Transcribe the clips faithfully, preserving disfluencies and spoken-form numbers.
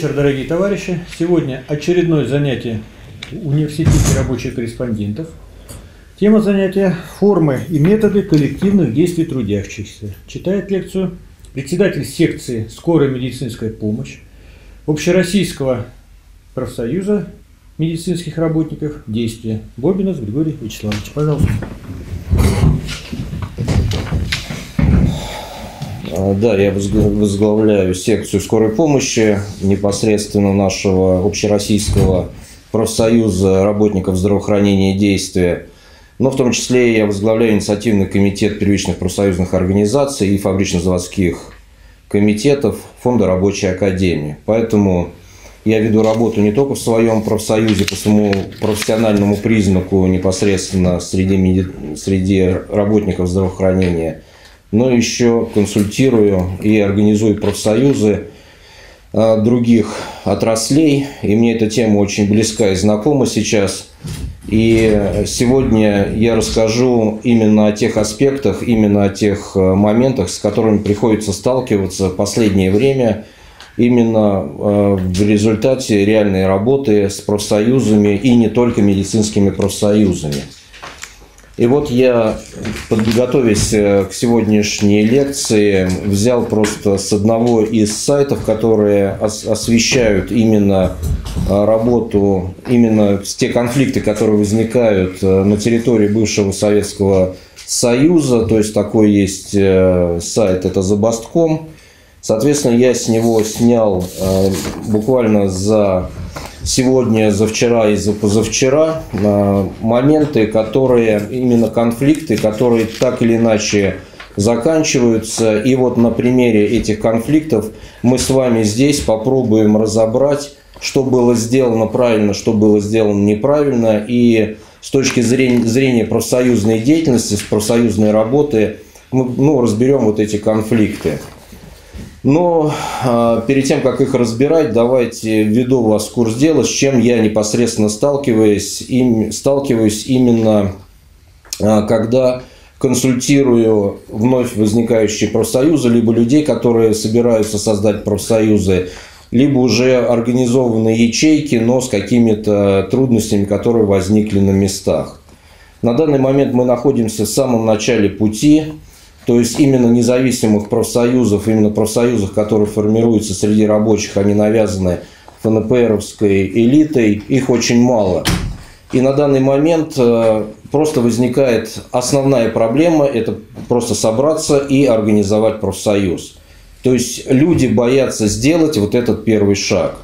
вечер, дорогие товарищи. Сегодня очередное занятие в университете рабочих корреспондентов. Тема занятия – формы и методы коллективных действий трудящихся. Читает лекцию председатель секции «Скорая медицинская помощь» Общероссийского профсоюза медицинских работников «Действие» Бобинов Григорий Вячеславович. Пожалуйста. Да, я возглавляю секцию скорой помощи непосредственно нашего общероссийского профсоюза работников здравоохранения и действия. Но в том числе я возглавляю инициативный комитет первичных профсоюзных организаций и фабрично-заводских комитетов Фонда рабочей академии. Поэтому я веду работу не только в своем профсоюзе, по своему профессиональному признаку непосредственно среди, меди... среди работников здравоохранения, но еще консультирую и организую профсоюзы других отраслей. И мне эта тема очень близка и знакома сейчас. И сегодня я расскажу именно о тех аспектах, именно о тех моментах, с которыми приходится сталкиваться в последнее время, именно в результате реальной работы с профсоюзами и не только медицинскими профсоюзами. И вот я, подготовясь к сегодняшней лекции, взял просто с одного из сайтов, которые освещают именно работу, именно те конфликты, которые возникают на территории бывшего Советского Союза. То есть такой есть сайт, это Забастком. Соответственно, я с него снял буквально за сегодня, за вчера и за позавчера моменты, которые, именно конфликты, которые так или иначе заканчиваются. И вот на примере этих конфликтов мы с вами здесь попробуем разобрать, что было сделано правильно, что было сделано неправильно. И с точки зрения, зрения профсоюзной деятельности, с профсоюзной работы мы ну, разберем вот эти конфликты. Но э, перед тем, как их разбирать, давайте введу вас в курс дела, с чем я непосредственно сталкиваюсь, им, сталкиваюсь именно э, когда консультирую вновь возникающие профсоюзы, либо людей, которые собираются создать профсоюзы, либо уже организованные ячейки, но с какими-то трудностями, которые возникли на местах. На данный момент мы находимся в самом начале пути. То есть именно независимых профсоюзов, именно профсоюзов, которые формируются среди рабочих, они навязаны ФНПРовской элитой, их очень мало. И на данный момент просто возникает основная проблема – это просто собраться и организовать профсоюз. То есть люди боятся сделать вот этот первый шаг.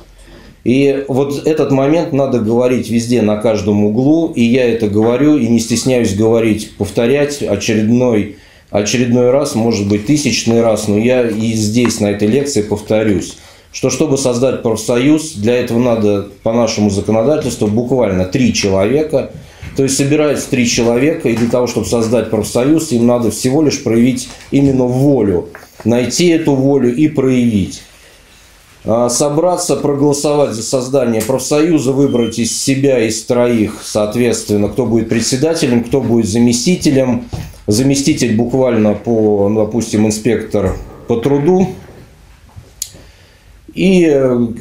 И вот этот момент надо говорить везде, на каждом углу, и я это говорю, и не стесняюсь говорить, повторять очередной Очередной раз, может быть, тысячный раз, но я и здесь, на этой лекции, повторюсь, что чтобы создать профсоюз, для этого надо по нашему законодательству буквально три человека. То есть собираются три человека, и для того, чтобы создать профсоюз, им надо всего лишь проявить именно волю, найти эту волю и проявить. Собраться, проголосовать за создание профсоюза, выбрать из себя, из троих, соответственно, кто будет председателем, кто будет заместителем. Заместитель буквально по, ну, допустим, инспектор по труду и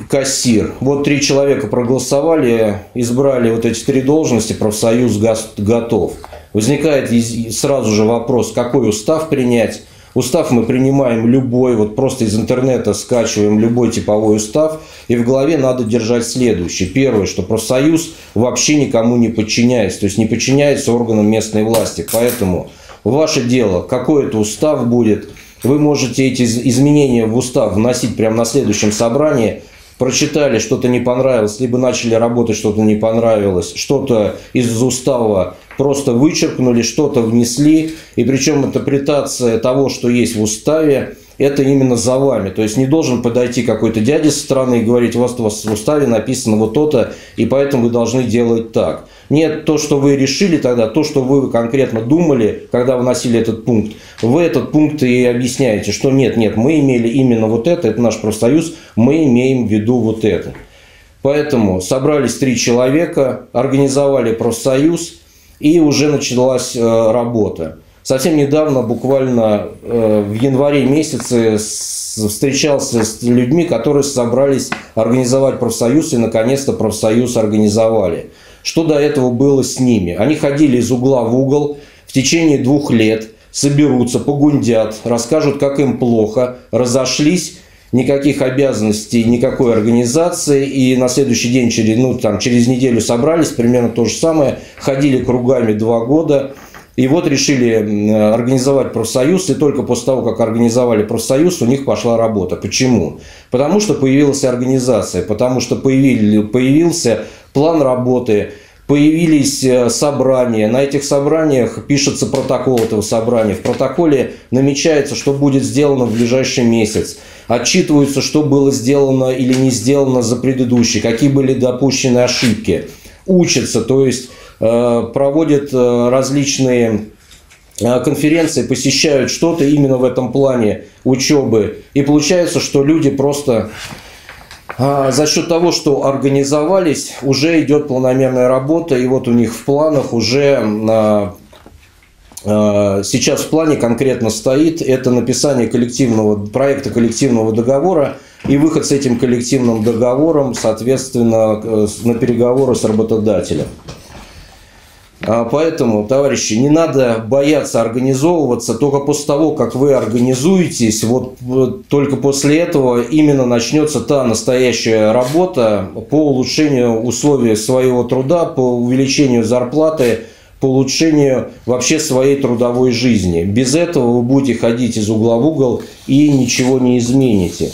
кассир. Вот три человека проголосовали, избрали вот эти три должности, профсоюз готов. Возникает сразу же вопрос, какой устав принять. Устав мы принимаем любой, вот просто из интернета скачиваем любой типовой устав. И в голове надо держать следующее. Первое, что профсоюз вообще никому не подчиняется, то есть не подчиняется органам местной власти. Поэтому ваше дело, какой это устав будет, вы можете эти изменения в устав вносить прямо на следующем собрании. Прочитали, что-то не понравилось, либо начали работать, что-то не понравилось, что-то из устава просто вычеркнули, что-то внесли. И причем интерпретация того, что есть в уставе, это именно за вами. То есть не должен подойти какой-то дядя со стороны и говорить, у вас, у вас в уставе написано вот то-то, и поэтому вы должны делать так. Нет, то, что вы решили тогда, то, что вы конкретно думали, когда вносили этот пункт, вы этот пункт и объясняете, что нет, нет, мы имели именно вот это, это наш профсоюз, мы имеем в виду вот это. Поэтому собрались три человека, организовали профсоюз, и уже началась работа. Совсем недавно, буквально в январе месяце, встречался с людьми, которые собрались организовать профсоюз, и наконец-то профсоюз организовали. Что до этого было с ними? Они ходили из угла в угол в течение двух лет, соберутся, погундят, расскажут, как им плохо, разошлись, никаких обязанностей, никакой организации, и на следующий день, через, ну, там, через неделю собрались, примерно то же самое, ходили кругами два года. И вот решили организовать профсоюз, и только после того, как организовали профсоюз, у них пошла работа. Почему? Потому что появилась организация, потому что появили, появился план работы, появились собрания. На этих собраниях пишется протокол этого собрания. В протоколе намечается, что будет сделано в ближайший месяц. Отчитываются, что было сделано или не сделано за предыдущий, какие были допущены ошибки. Учатся, то есть проводят различные конференции, посещают что-то именно в этом плане учебы. И получается, что люди просто за счет того, что организовались, уже идет планомерная работа. И вот у них в планах уже сейчас в плане конкретно стоит это написание коллективного, проекта коллективного договора и выход с этим коллективным договором, соответственно, на переговоры с работодателем. Поэтому, товарищи, не надо бояться организовываться. Только после того, как вы организуетесь, вот, вот только после этого именно начнется та настоящая работа по улучшению условий своего труда, по увеличению зарплаты, по улучшению вообще своей трудовой жизни. Без этого вы будете ходить из угла в угол и ничего не измените.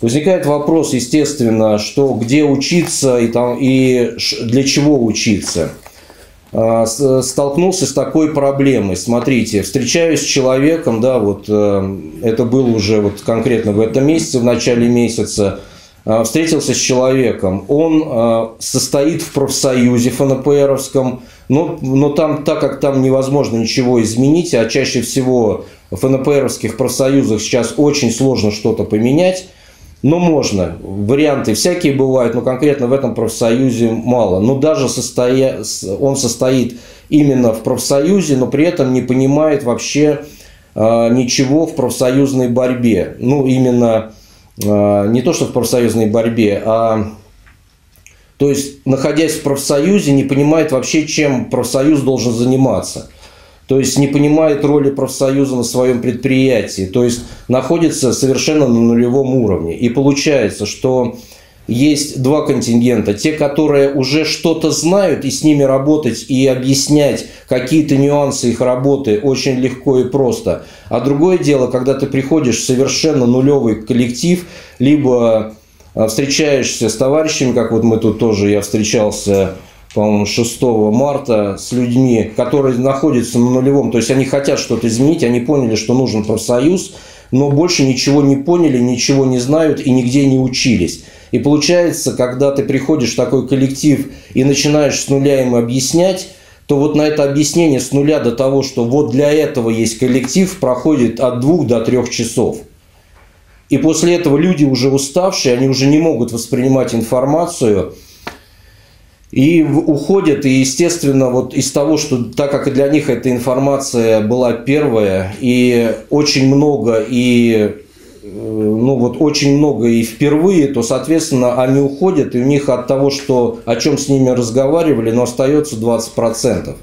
Возникает вопрос, естественно, что где учиться и, там, и для чего учиться. Столкнулся с такой проблемой. Смотрите, встречаюсь с человеком, да, вот это было уже вот конкретно в этом месяце, в начале месяца, встретился с человеком. Он состоит в профсоюзе ФНПРовском, но, но там, так как там невозможно ничего изменить, а чаще всего в ФНПРовских профсоюзах сейчас очень сложно что-то поменять. Но можно, варианты всякие бывают, но конкретно в этом профсоюзе мало. Но даже состоя... он состоит именно в профсоюзе, но при этом не понимает вообще э, ничего в профсоюзной борьбе. Ну, именно э, не то, что в профсоюзной борьбе, а... То есть, находясь в профсоюзе, не понимает вообще, чем профсоюз должен заниматься. То есть не понимает роли профсоюза на своем предприятии, то есть находится совершенно на нулевом уровне. И получается, что есть два контингента. Те, которые уже что-то знают, и с ними работать и объяснять какие-то нюансы их работы очень легко и просто. А другое дело, когда ты приходишь в совершенно нулевый коллектив, либо встречаешься с товарищами, как вот мы тут тоже, я встречался, по-моему, шестого марта с людьми, которые находятся на нулевом. То есть они хотят что-то изменить, они поняли, что нужен профсоюз, но больше ничего не поняли, ничего не знают и нигде не учились. И получается, когда ты приходишь в такой коллектив и начинаешь с нуля им объяснять, то вот на это объяснение с нуля до того, что вот для этого есть коллектив, проходит от двух до трех часов. И после этого люди уже уставшие, они уже не могут воспринимать информацию, и уходят, и, естественно, вот из того, что, так как для них эта информация была первая, и очень много, и, ну, вот очень много и впервые, то, соответственно, они уходят, и у них от того, что, о чем с ними разговаривали, но остается двадцать процентов.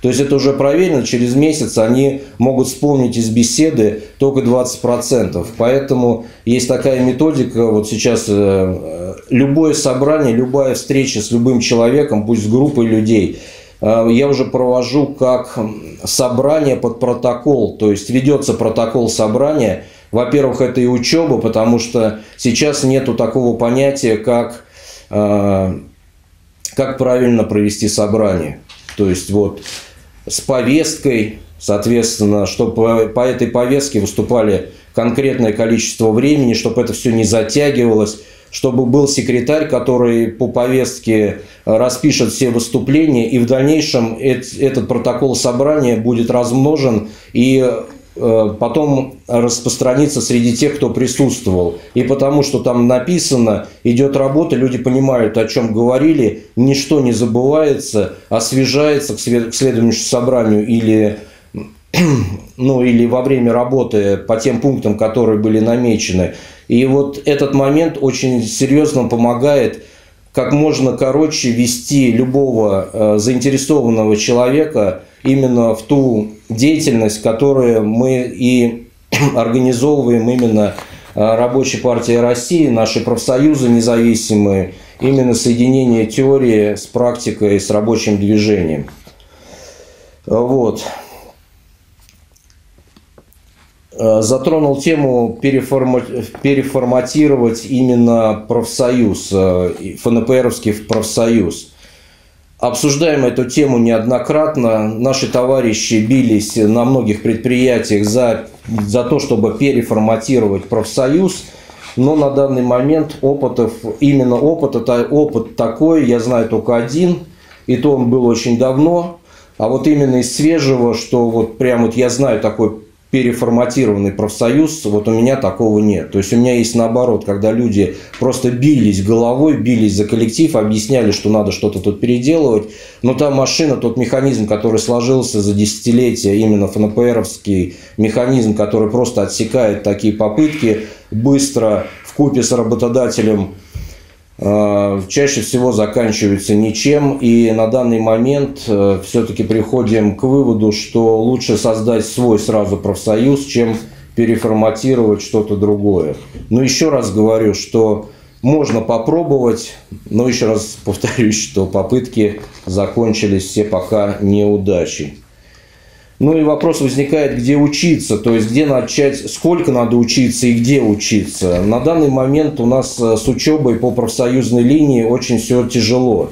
То есть это уже проверено, через месяц они могут вспомнить из беседы только двадцать процентов. Поэтому есть такая методика, вот сейчас э, любое собрание, любая встреча с любым человеком, пусть с группой людей, э, я уже провожу как собрание под протокол, то есть ведется протокол собрания. Во-первых, это и учеба, потому что сейчас нету такого понятия, как, э, как правильно провести собрание. То есть вот с повесткой, соответственно, чтобы по этой повестке выступали конкретное количество времени, чтобы это все не затягивалось, чтобы был секретарь, который по повестке распишет все выступления, и в дальнейшем этот протокол собрания будет размножен и потом распространится среди тех, кто присутствовал. И потому что там написано, идет работа, люди понимают, о чем говорили, ничто не забывается, освежается к следующему собранию или ну или во время работы по тем пунктам, которые были намечены. И вот этот момент очень серьезно помогает как можно короче вести любого э, заинтересованного человека именно в ту деятельность, которую мы и организовываем именно э, Рабочей партии России, наши профсоюзы независимые, именно соединение теории с практикой, с рабочим движением. Вот. Затронул тему переформа... переформатировать именно профсоюз, ФНПРовский профсоюз. Обсуждаем эту тему неоднократно. Наши товарищи бились на многих предприятиях за, за то, чтобы переформатировать профсоюз. Но на данный момент опытов, именно опыт, это опыт такой, я знаю только один, и то он был очень давно. А вот именно из свежего, что вот прям вот я знаю такой переформатированный профсоюз, вот у меня такого нет. То есть у меня есть наоборот, когда люди просто бились головой, бились за коллектив, объясняли, что надо что-то тут переделывать, но та машина, тот механизм, который сложился за десятилетия, именно ФНПРовский механизм, который просто отсекает такие попытки, быстро вкупе с работодателем э, чаще всего заканчивается ничем. И на данный момент э, все-таки приходим к выводу, что лучше создать свой сразу профсоюз, чем переформатировать что-то другое. Но еще раз говорю, что можно попробовать, но еще раз повторюсь, что попытки закончились все пока неудачей. Ну и вопрос возникает, где учиться, то есть где начать, сколько надо учиться и где учиться. На данный момент у нас с учебой по профсоюзной линии очень все тяжело.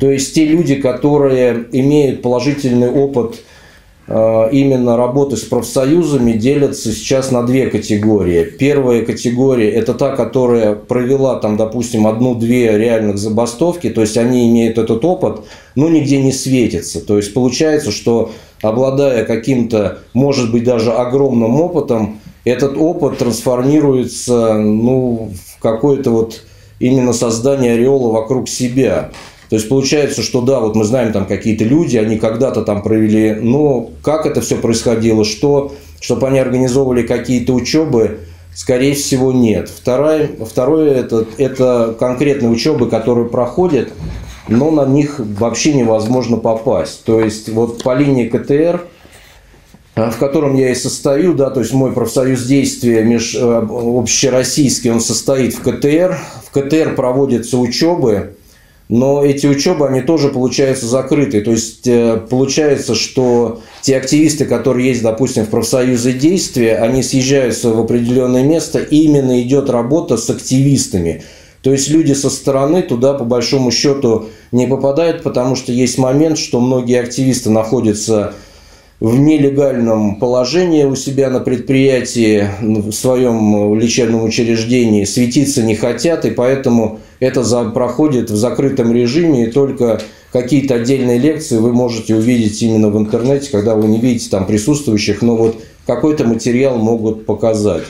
То есть те люди, которые имеют положительный опыт именно работы с профсоюзами, делятся сейчас на две категории. Первая категория – это та, которая провела там, допустим, одну-две реальных забастовки, то есть они имеют этот опыт, но нигде не светится. То есть получается, что обладая каким-то, может быть, даже огромным опытом, этот опыт трансформируется, ну, в какое-то вот именно создание ореола вокруг себя. То есть получается, что да, вот мы знаем там какие-то люди, они когда-то там провели, но как это все происходило, что, чтобы они организовывали какие-то учебы, скорее всего, нет. Второе, второе это, это конкретные учебы, которые проходят, но на них вообще невозможно попасть. То есть вот по линии КТР, в котором я и состою, да, то есть мой профсоюз действия меж, общероссийский, он состоит в КТР. В КТР проводятся учебы, но эти учебы, они тоже, получается, закрыты. То есть получается, что те активисты, которые есть, допустим, в профсоюзе действия, они съезжаются в определенное место, и именно идет работа с активистами. То есть люди со стороны туда, по большому счету, не попадают, потому что есть момент, что многие активисты находятся в нелегальном положении у себя на предприятии, в своем лечебном учреждении, светиться не хотят, и поэтому это проходит в закрытом режиме, и только какие-то отдельные лекции вы можете увидеть именно в интернете, когда вы не видите там присутствующих, но вот какой-то материал могут показать.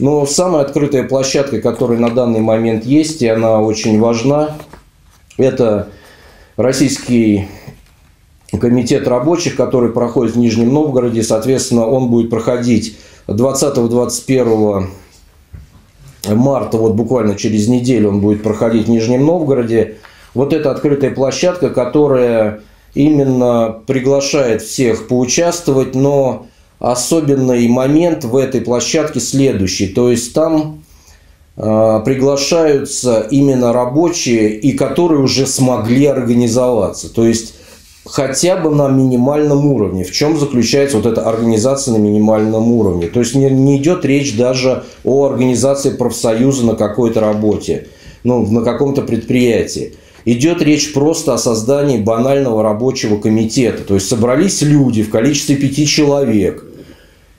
Но самая открытая площадка, которая на данный момент есть, и она очень важна, это Российский комитет рабочих, который проходит в Нижнем Новгороде. Соответственно, он будет проходить двадцатого-двадцать первого марта, вот буквально через неделю он будет проходить в Нижнем Новгороде. Вот эта открытая площадка, которая именно приглашает всех поучаствовать, но особенный момент в этой площадке следующий. То есть там э, приглашаются именно рабочие, и которые уже смогли организоваться. То есть хотя бы на минимальном уровне. В чем заключается вот эта организация на минимальном уровне? То есть не, не идет речь даже о организации профсоюза на какой-то работе, ну, на каком-то предприятии. Идет речь просто о создании банального рабочего комитета. То есть собрались люди в количестве пяти человек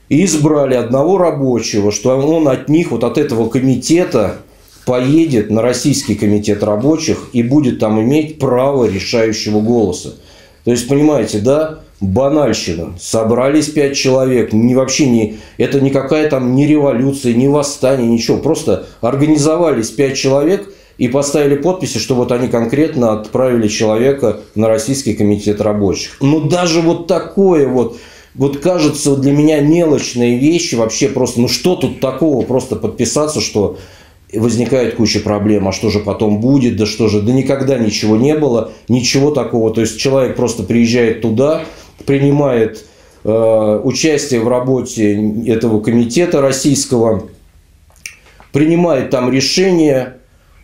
и избрали одного рабочего, что он от них, вот от этого комитета, поедет на Российский комитет рабочих и будет там иметь право решающего голоса. То есть, понимаете, да, банальщина. Собрались пять человек, не, вообще не, это никакая там не революция, не восстание, ничего. Просто организовались пять человек и поставили подписи, что вот они конкретно отправили человека на Российский комитет рабочих. Но даже вот такое вот вот кажется для меня мелочные вещи вообще просто, ну что тут такого, просто подписаться, что возникает куча проблем, а что же потом будет, да что же, да никогда ничего не было, ничего такого. То есть человек просто приезжает туда, принимает э, участие в работе этого комитета российского, принимает там решения.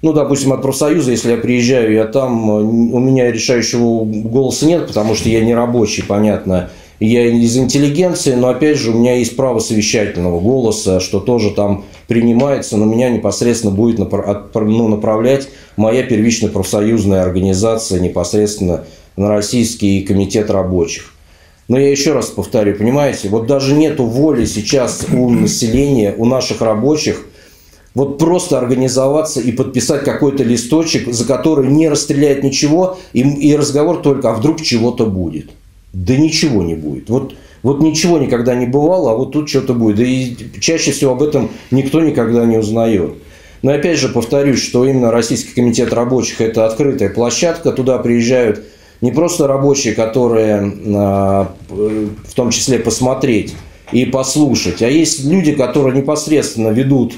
Ну, допустим, от профсоюза, если я приезжаю, я там, у меня решающего голоса нет, потому что я не рабочий, понятно. Я из интеллигенции, но, опять же, у меня есть право совещательного голоса, что тоже там принимается, но меня непосредственно будет ну, направлять моя первичная профсоюзная организация непосредственно на Российский комитет рабочих. Но я еще раз повторю, понимаете, вот даже нету воли сейчас у населения, у наших рабочих, вот просто организоваться и подписать какой-то листочек, за который не расстреляет ничего, и, и разговор только, а вдруг чего-то будет. Да ничего не будет. Вот, вот ничего никогда не бывало, а вот тут что-то будет. Да и чаще всего об этом никто никогда не узнает. Но опять же повторюсь, что именно Российский комитет рабочих – это открытая площадка, туда приезжают не просто рабочие, которые в том числе посмотреть и послушать, а есть люди, которые непосредственно ведут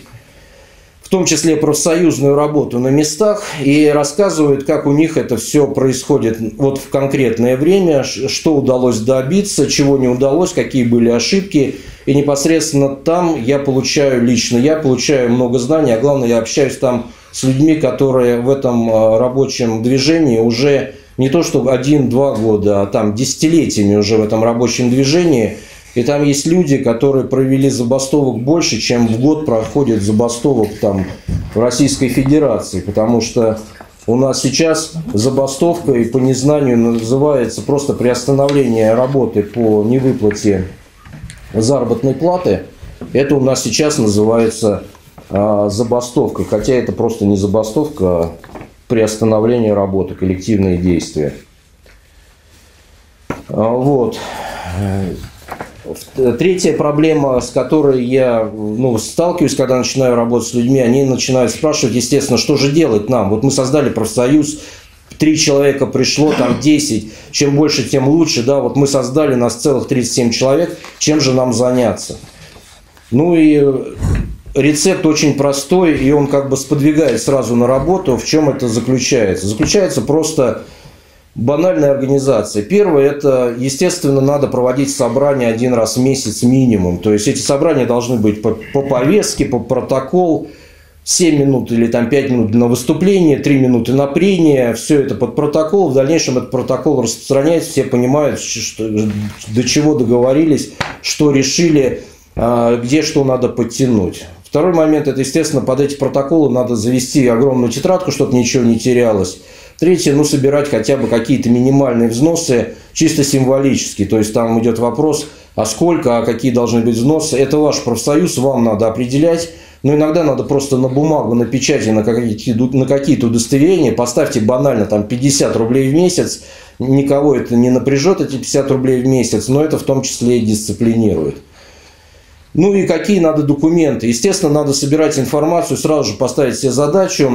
в том числе профсоюзную работу на местах, и рассказывают, как у них это все происходит вот в конкретное время, что удалось добиться, чего не удалось, какие были ошибки. И непосредственно там я получаю лично, я получаю много знаний, а главное, я общаюсь там с людьми, которые в этом рабочем движении уже не то что один-два года, а там десятилетиями уже в этом рабочем движении. И там есть люди, которые провели забастовок больше, чем в год проходит забастовок там, в Российской Федерации. Потому что у нас сейчас забастовка и по незнанию называется просто приостановление работы по невыплате заработной платы. Это у нас сейчас называется а, забастовкой. Хотя это просто не забастовка, а приостановление работы, коллективные действия. А, вот. Третья проблема, с которой я ну, сталкиваюсь, когда начинаю работать с людьми, они начинают спрашивать, естественно, что же делать нам? Вот мы создали профсоюз, три человека пришло, там десять, чем больше, тем лучше, да, вот мы создали, нас целых тридцать семь человек, чем же нам заняться? Ну и рецепт очень простой, и он как бы сподвигает сразу на работу. В чем это заключается? Заключается просто... банальная организация. Первое, это, естественно, надо проводить собрания один раз в месяц минимум. То есть эти собрания должны быть по, по повестке, по протоколу, семь минут или там, пять минут на выступление, три минуты на прения. Все это под протокол. В дальнейшем этот протокол распространяется, все понимают, что, до чего договорились, что решили, где что надо подтянуть. Второй момент, это, естественно, под эти протоколы надо завести огромную тетрадку, чтобы ничего не терялось. Третье, ну, собирать хотя бы какие-то минимальные взносы, чисто символические. То есть там идет вопрос, а сколько, а какие должны быть взносы. Это ваш профсоюз, вам надо определять. Но иногда надо просто на бумагу, на печати, на какие-то, на какие-то удостоверения. Поставьте банально там пятьдесят рублей в месяц. Никого это не напряжет, эти пятьдесят рублей в месяц. Но это в том числе и дисциплинирует. Ну и какие надо документы? Естественно, надо собирать информацию, сразу же поставить себе задачу,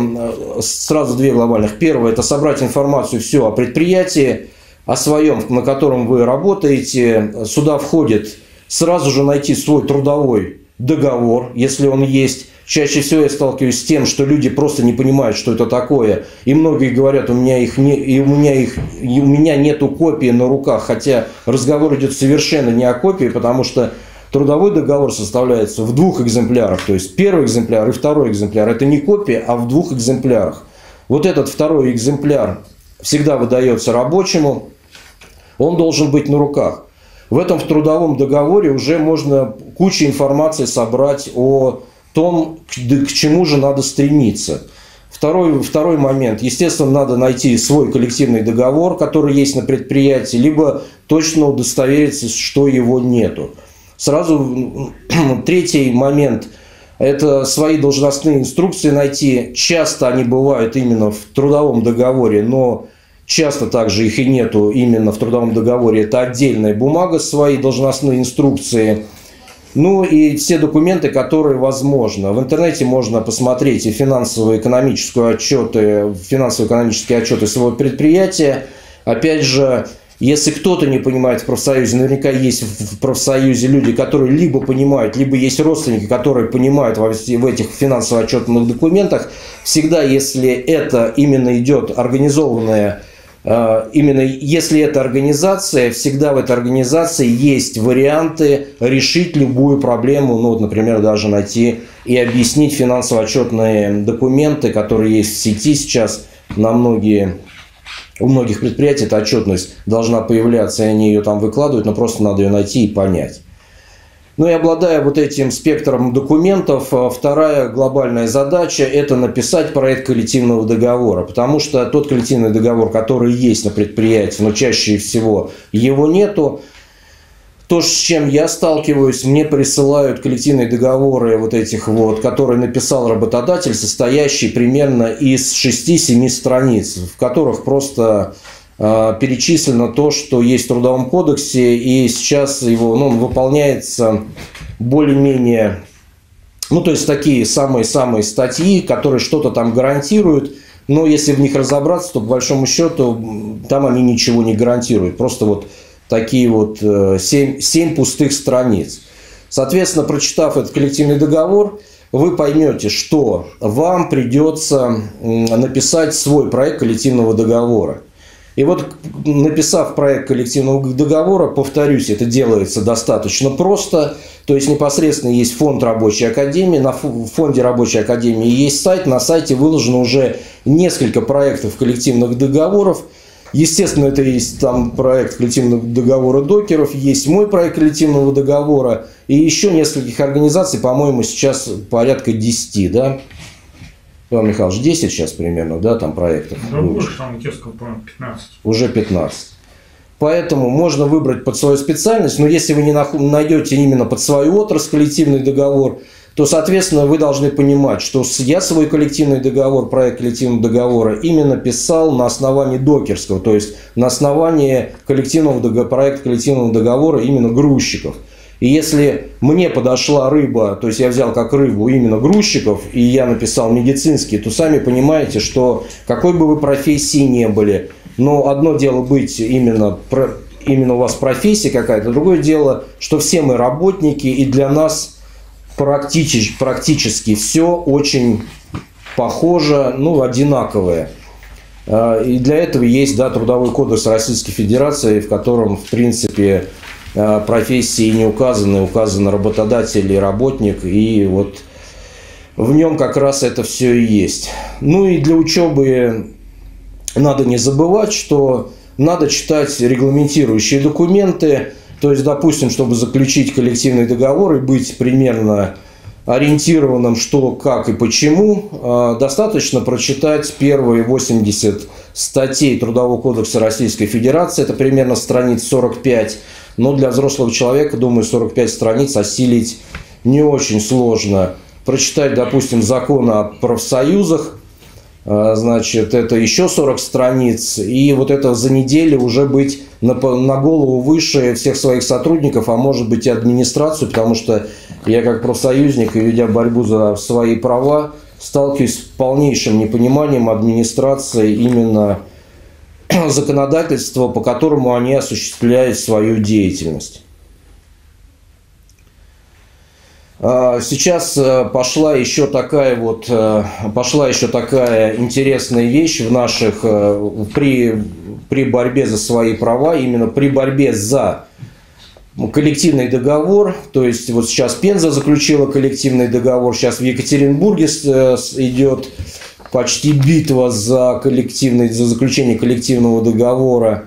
сразу две глобальных. Первое – это собрать информацию все о предприятии, о своем, на котором вы работаете. Сюда входит сразу же найти свой трудовой договор, если он есть. Чаще всего я сталкиваюсь с тем, что люди просто не понимают, что это такое. И многие говорят, у меня, их не, и у меня, их, и у меня нету копии на руках, хотя разговор идет совершенно не о копии, потому что трудовой договор составляется в двух экземплярах, то есть первый экземпляр и второй экземпляр. Это не копия, а в двух экземплярах. Вот этот второй экземпляр всегда выдается рабочему, он должен быть на руках. В этом в трудовом договоре уже можно кучу информации собрать о том, к чему же надо стремиться. Второй, второй момент. Естественно, надо найти свой коллективный договор, который есть на предприятии, либо точно удостовериться, что его нету. Сразу третий момент – это свои должностные инструкции найти. Часто они бывают именно в трудовом договоре, но часто также их и нету именно в трудовом договоре. Это отдельная бумага, свои должностные инструкции. Ну и все документы, которые возможно. В интернете можно посмотреть и финансово-экономические отчеты, финансово-экономические отчеты своего предприятия. Опять же… Если кто-то не понимает в профсоюзе, наверняка есть в профсоюзе люди, которые либо понимают, либо есть родственники, которые понимают в этих финансово-отчетных документах. Всегда, если это именно идет организованная, именно если это организация, всегда в этой организации есть варианты решить любую проблему, ну, вот, например, даже найти и объяснить финансово-отчетные документы, которые есть в сети сейчас на многие. У многих предприятий эта отчетность должна появляться, и они ее там выкладывают, но просто надо ее найти и понять. Ну и обладая вот этим спектром документов, вторая глобальная задача – это написать проект коллективного договора. Потому что тот коллективный договор, который есть на предприятии, но чаще всего его нету. То, с чем я сталкиваюсь, мне присылают коллективные договоры вот этих вот, которые написал работодатель, состоящий примерно из шести-семи страниц, в которых просто э, перечислено то, что есть в Трудовом кодексе, и сейчас его, ну, он выполняется более-менее, ну, то есть такие самые-самые статьи, которые что-то там гарантируют, но если в них разобраться, то по большому счету там они ничего не гарантируют, просто вот такие вот семь пустых страниц. Соответственно, прочитав этот коллективный договор, вы поймете, что вам придется написать свой проект коллективного договора. И вот, написав проект коллективного договора, повторюсь, это делается достаточно просто. То есть, непосредственно есть фонд рабочей академии. На фонде рабочей академии есть сайт. На сайте выложено уже несколько проектов коллективных договоров. Естественно, это есть там проект коллективного договора докеров, есть мой проект коллективного договора и еще нескольких организаций, по-моему, сейчас порядка десяти, да? Иван Михайлович, десять сейчас примерно, да, там проектов? Да больше, там детского, по-моему, пятнадцать. Уже пятнадцать. Поэтому можно выбрать под свою специальность, но если вы не найдете именно под свою отрасль коллективный договор, то, соответственно, вы должны понимать, что я свой коллективный договор, проект коллективного договора именно писал на основании докерского, то есть на основании коллективного проекта коллективного договора именно грузчиков. И если мне подошла рыба, то есть я взял как рыбу именно грузчиков, и я написал медицинский, то сами понимаете, что какой бы вы профессии не были, но одно дело быть именно, именно у вас профессия какая-то, другое дело, что все мы работники, и для нас Практически, практически все очень похоже, ну, одинаковое. И для этого есть, да, Трудовой кодекс Российской Федерации, в котором, в принципе, профессии не указаны, указан работодатель и работник, и вот в нем как раз это все и есть. Ну и для учебы надо не забывать, что надо читать регламентирующие документы. То есть, допустим, чтобы заключить коллективный договор и быть примерно ориентированным, что, как и почему, достаточно прочитать первые восемьдесят статей Трудового кодекса Российской Федерации. Это примерно страниц сорок пять. Но для взрослого человека, думаю, сорок пять страниц осилить не очень сложно. Прочитать, допустим, закон о профсоюзах. Значит, это еще сорок страниц, и вот это за неделю уже быть на, на голову выше всех своих сотрудников, а может быть и администрацию, потому что я как профсоюзник, и ведя борьбу за свои права, сталкиваюсь с полнейшим непониманием администрации именно законодательства, по которому они осуществляют свою деятельность. Сейчас пошла еще такая вот пошла еще такая интересная вещь в наших при, при борьбе за свои права, именно при борьбе за коллективный договор. То есть вот сейчас Пенза заключила коллективный договор, сейчас в Екатеринбурге идет почти битва за, коллективный, за заключение коллективного договора.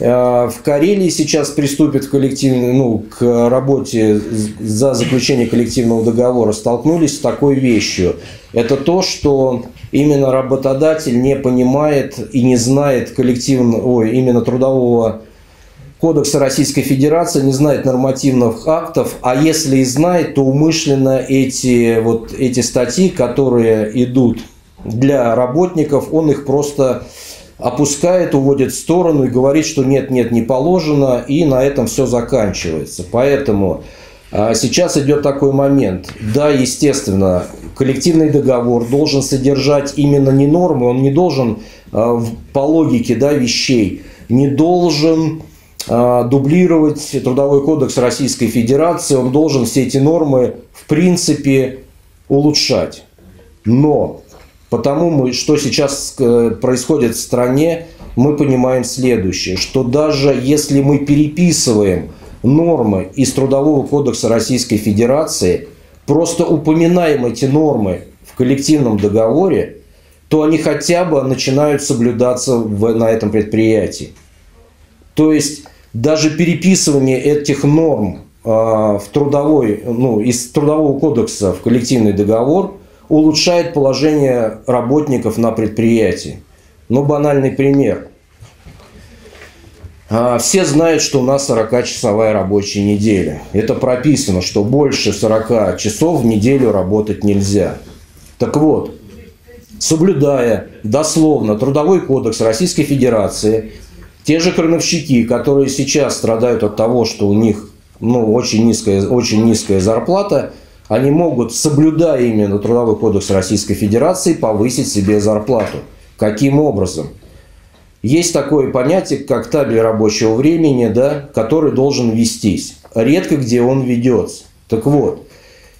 В Карелии сейчас приступят к, коллективной, ну, к работе за заключение коллективного договора, столкнулись с такой вещью. Это то, что именно работодатель не понимает и не знает коллективного, ой, именно Трудового кодекса Российской Федерации, не знает нормативных актов, а если и знает, то умышленно эти, вот, эти статьи, которые идут для работников, он их просто опускает, уводит в сторону и говорит, что нет, нет, не положено, и на этом все заканчивается. Поэтому а, сейчас идет такой момент. Да, естественно, коллективный договор должен содержать именно не нормы, он не должен а, в, по логике, да, вещей не должен дублировать Трудовой кодекс Российской Федерации, он должен все эти нормы в принципе улучшать. Но потому мы, что сейчас происходит в стране, мы понимаем следующее, что даже если мы переписываем нормы из Трудового кодекса Российской Федерации, просто упоминаем эти нормы в коллективном договоре, то они хотя бы начинают соблюдаться в, на этом предприятии. То есть даже переписывание этих норм э, в трудовой, ну, из Трудового кодекса в коллективный договор улучшает положение работников на предприятии. Ну, банальный пример. Э, все знают, что у нас сорокачасовая рабочая неделя. Это прописано, что больше сорока часов в неделю работать нельзя. Так вот, соблюдая дословно Трудовой кодекс Российской Федерации, те же крановщики, которые сейчас страдают от того, что у них ну, очень низкая, очень низкая зарплата, они могут, соблюдая именно Трудовой кодекс Российской Федерации, повысить себе зарплату. Каким образом? Есть такое понятие, как табель рабочего времени, да, который должен вестись. Редко где он ведется. Так вот,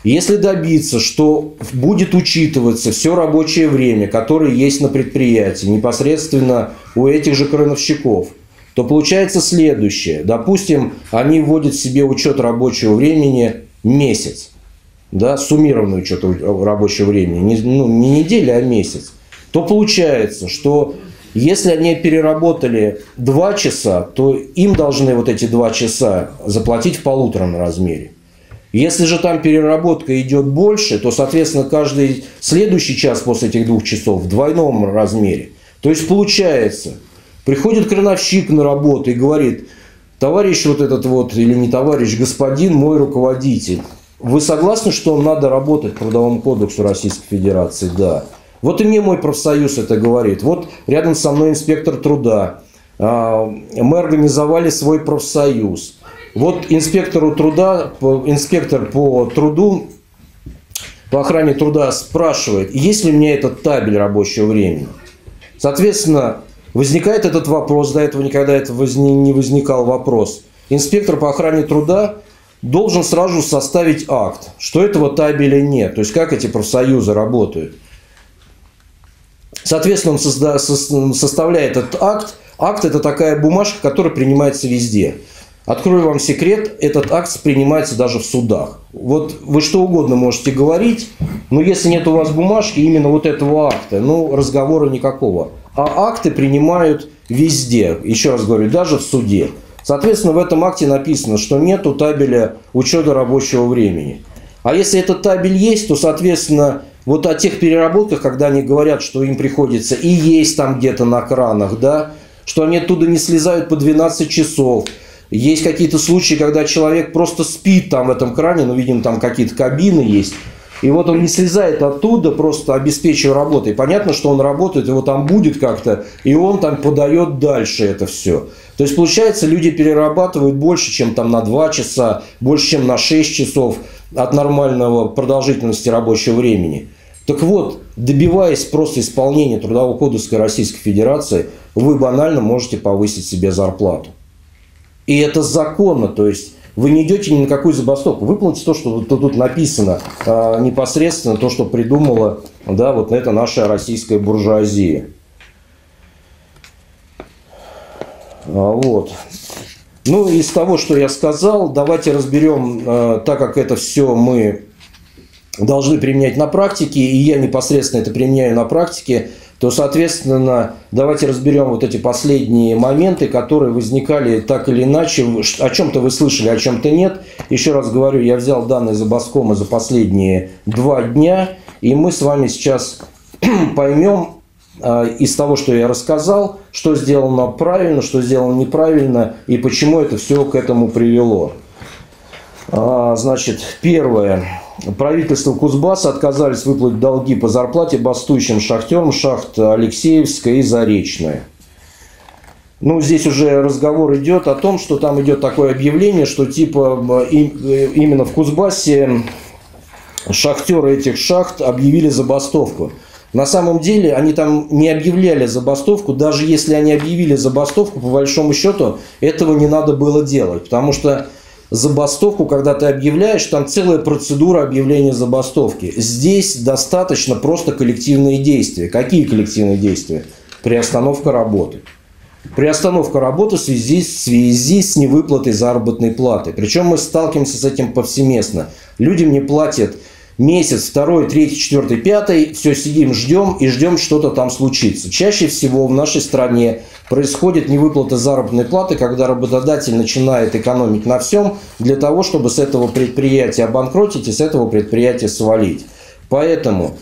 если добиться, что будет учитываться все рабочее время, которое есть на предприятии, непосредственно у этих же крановщиков, то получается следующее. Допустим, они вводят в себе учет рабочего времени месяц, да, суммированный учет рабочего времени, не, ну, не неделя, а месяц. То получается, что если они переработали два часа, то им должны вот эти два часа заплатить в полуторном размере. Если же там переработка идет больше, то, соответственно, каждый следующий час после этих двух часов в двойном размере. То есть, получается, приходит крановщик на работу и говорит: товарищ вот этот вот, или не товарищ, господин мой руководитель, вы согласны, что надо работать по Трудовому кодексу Российской Федерации? Да. Вот и мне мой профсоюз это говорит. Вот рядом со мной инспектор труда. Мы организовали свой профсоюз. Вот инспектору труда, инспектор по труду, по охране труда спрашивает, есть ли у меня этот табель рабочего времени. Соответственно, возникает этот вопрос, до этого никогда это не возникал вопрос. Инспектор по охране труда должен сразу составить акт, что этого табеля нет, то есть как эти профсоюзы работают. Соответственно, он составляет этот акт. Акт – это такая бумажка, которая принимается везде. Открою вам секрет, этот акт принимается даже в судах. Вот вы что угодно можете говорить, но если нет у вас бумажки, именно вот этого акта, ну, разговора никакого. А акты принимают везде, еще раз говорю, даже в суде. Соответственно, в этом акте написано, что нету табеля учета рабочего времени. А если этот табель есть, то, соответственно, вот о тех переработках, когда они говорят, что им приходится и есть там где-то на кранах, да, что они оттуда не слезают по двенадцать часов. Есть какие-то случаи, когда человек просто спит там в этом кране, ну, видимо, там какие-то кабины есть. И вот он не слезает оттуда, просто обеспечивая работой. Понятно, что он работает, его там будет как-то, и он там подает дальше это все. То есть, получается, люди перерабатывают больше, чем там на два часа, больше, чем на шесть часов от нормального продолжительности рабочего времени. Так вот, добиваясь просто исполнения Трудового кодекса Российской Федерации, вы банально можете повысить себе зарплату. И это законно, то есть вы не идете ни на какую забастовку. Выполните то, что тут написано, непосредственно то, что придумала, да, вот это наша российская буржуазия. Вот. Ну, из того, что я сказал, давайте разберем, так как это все мы должны применять на практике, и я непосредственно это применяю на практике, то, соответственно, давайте разберем вот эти последние моменты, которые возникали так или иначе. О чем-то вы слышали, о чем-то нет. Еще раз говорю, я взял данные Забасткома за последние два дня, и мы с вами сейчас поймем э, из того, что я рассказал, что сделано правильно, что сделано неправильно, и почему это все к этому привело. А, значит, первое. Правительство Кузбасса отказались выплатить долги по зарплате бастующим шахтерам шахт Алексеевская и Заречная. Ну, здесь уже разговор идет о том, что там идет такое объявление, что типа именно в Кузбассе шахтеры этих шахт объявили забастовку. На самом деле они там не объявляли забастовку, даже если они объявили забастовку, по большому счету этого не надо было делать, потому что забастовку, когда ты объявляешь, там целая процедура объявления забастовки. Здесь достаточно просто коллективные действия. Какие коллективные действия? Приостановка работы. Приостановка работы в связи, в связи с невыплатой заработной платы. Причем мы сталкиваемся с этим повсеместно. Людям не платят месяц, второй, третий, четвертый, пятый. Все сидим, ждем и ждем, что-то там случится. Чаще всего в нашей стране происходит невыплата заработной платы, когда работодатель начинает экономить на всем для того, чтобы с этого предприятия обанкротить и с этого предприятия свалить. Поэтому,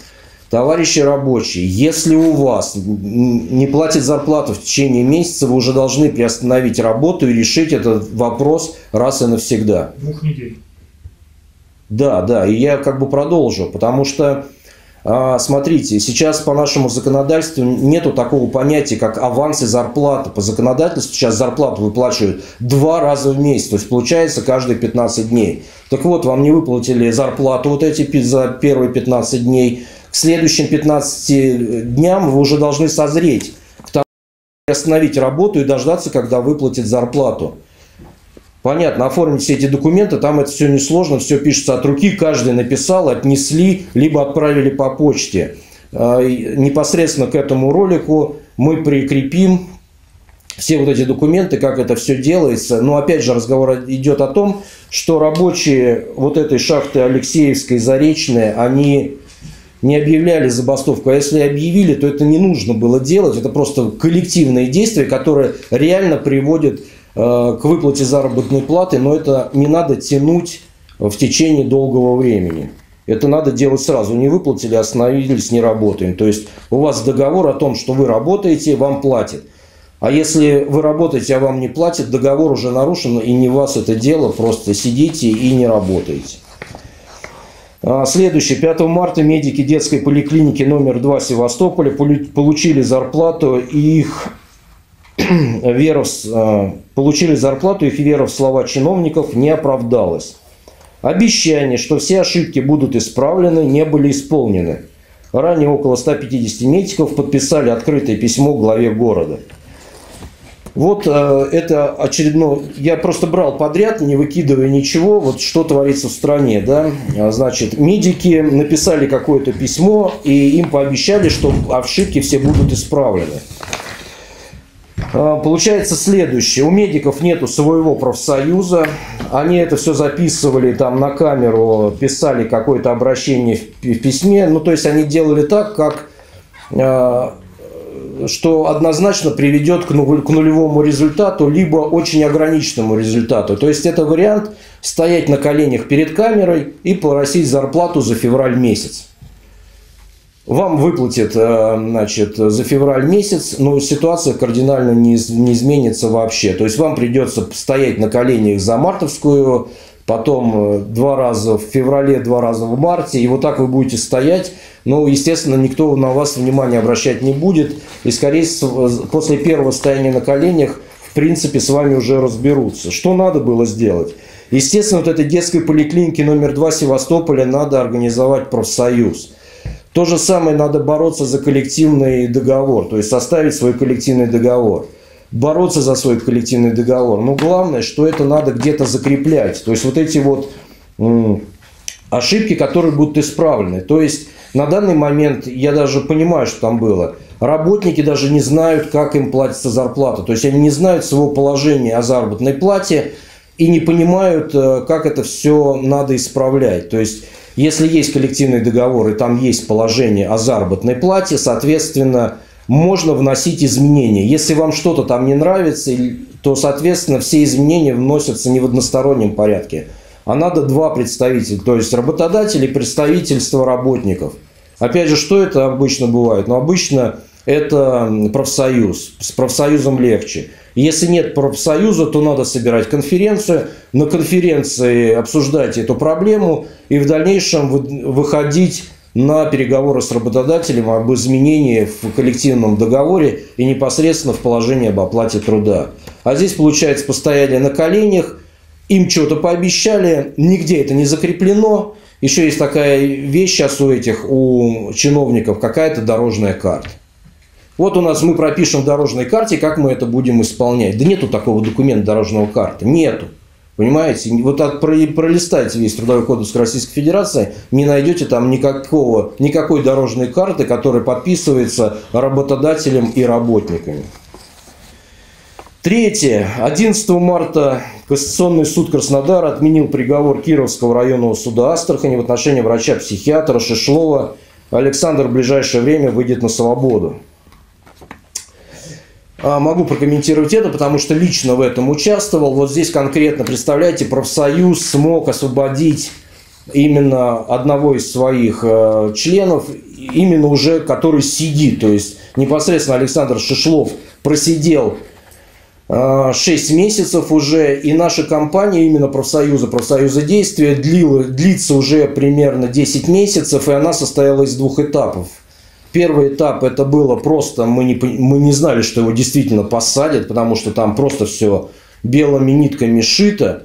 товарищи рабочие, если у вас не платят зарплату в течение месяца, вы уже должны приостановить работу и решить этот вопрос раз и навсегда. Двух недель. Да, да, и я как бы продолжу, потому что, смотрите, сейчас по нашему законодательству нету такого понятия, как аванс и зарплата. По законодательству сейчас зарплату выплачивают два раза в месяц, то есть получается каждые пятнадцать дней. Так вот, вам не выплатили зарплату вот эти за первые пятнадцать дней. К следующим пятнадцати дням вы уже должны созреть к тому, чтобы остановить работу и дождаться, когда выплатят зарплату. Понятно, оформить все эти документы, там это все несложно, все пишется от руки, каждый написал, отнесли, либо отправили по почте. Непосредственно к этому ролику мы прикрепим все вот эти документы, как это все делается. Но опять же разговор идет о том, что рабочие вот этой шахты Алексеевской, Заречной, они не объявляли забастовку, а если объявили, то это не нужно было делать. Это просто коллективные действия, которые реально приводят к выплате заработной платы, но это не надо тянуть в течение долгого времени. Это надо делать сразу. Не выплатили, остановились, не работаем. То есть у вас договор о том, что вы работаете, вам платят. А если вы работаете, а вам не платят, договор уже нарушен, и не вас это дело, просто сидите и не работаете. Следующее. пятого марта медики детской поликлиники номер два Севастополя получили зарплату и их... Вера в, получили зарплату, их вера в слова чиновников не оправдалась. Обещания, что все ошибки будут исправлены, не были исполнены. Ранее около ста пятидесяти медиков подписали открытое письмо главе города. Вот это очередное... Я просто брал подряд, не выкидывая ничего, вот что творится в стране. Да? Значит, медики написали какое-то письмо, и им пообещали, что ошибки все будут исправлены. Получается следующее. У медиков нету своего профсоюза. Они это все записывали там на камеру, писали какое-то обращение в письме. Ну, то есть они делали так, как, что однозначно приведет к нулевому результату, либо очень ограниченному результату. То есть это вариант стоять на коленях перед камерой и просить зарплату за февраль месяц. Вам выплатят, значит, за февраль месяц, но ситуация кардинально не изменится вообще. То есть вам придется стоять на коленях за мартовскую, потом два раза в феврале, два раза в марте. И вот так вы будете стоять. Но, естественно, никто на вас внимания обращать не будет. И, скорее всего, после первого стояния на коленях, в принципе, с вами уже разберутся. Что надо было сделать? Естественно, вот этой детской поликлинике номер два Севастополя надо организовать профсоюз. То же самое надо бороться за коллективный договор, то есть составить свой коллективный договор. Бороться за свой коллективный договор. Но главное, что это надо где-то закреплять. То есть вот эти вот ошибки, которые будут исправлены. То есть на данный момент я даже понимаю, что там было. Работники даже не знают, как им платится зарплата. То есть они не знают своего положения о заработной плате и не понимают, как это все надо исправлять. То есть... Если есть коллективный договор и там есть положение о заработной плате, соответственно, можно вносить изменения. Если вам что-то там не нравится, то, соответственно, все изменения вносятся не в одностороннем порядке. А надо два представителя, то есть работодатель и представительство работников. Опять же, что это обычно бывает? Ну, обычно это профсоюз. С профсоюзом легче. Если нет профсоюза, то надо собирать конференцию, на конференции обсуждать эту проблему и в дальнейшем выходить на переговоры с работодателем об изменении в коллективном договоре и непосредственно в положении об оплате труда. А здесь, получается, постояли на коленях, им что-то пообещали, нигде это не закреплено, Еще есть такая вещь сейчас у этих, у чиновников, какая-то дорожная карта. Вот у нас мы пропишем в дорожной карте, как мы это будем исполнять. Да нету такого документа дорожного карты. Нету. Понимаете? Вот от, пролистайте весь Трудовой кодекс Российской Федерации, не найдете там никакого, никакой дорожной карты, которая подписывается работодателем и работниками. Третье. одиннадцатого марта Кассационный суд Краснодара отменил приговор Кировского районного суда Астрахани в отношении врача-психиатра Шишлова. Александр в ближайшее время выйдет на свободу. Могу прокомментировать это, потому что лично в этом участвовал. Вот здесь конкретно, представляете, профсоюз смог освободить именно одного из своих членов, именно уже который сидит. То есть непосредственно Александр Шишлов просидел шесть месяцев уже, и наша компания, именно профсоюза, профсоюза «Действие», длила, длится уже примерно десять месяцев, и она состояла из двух этапов. Первый этап это было просто, мы не, мы не знали, что его действительно посадят, потому что там просто все белыми нитками шито,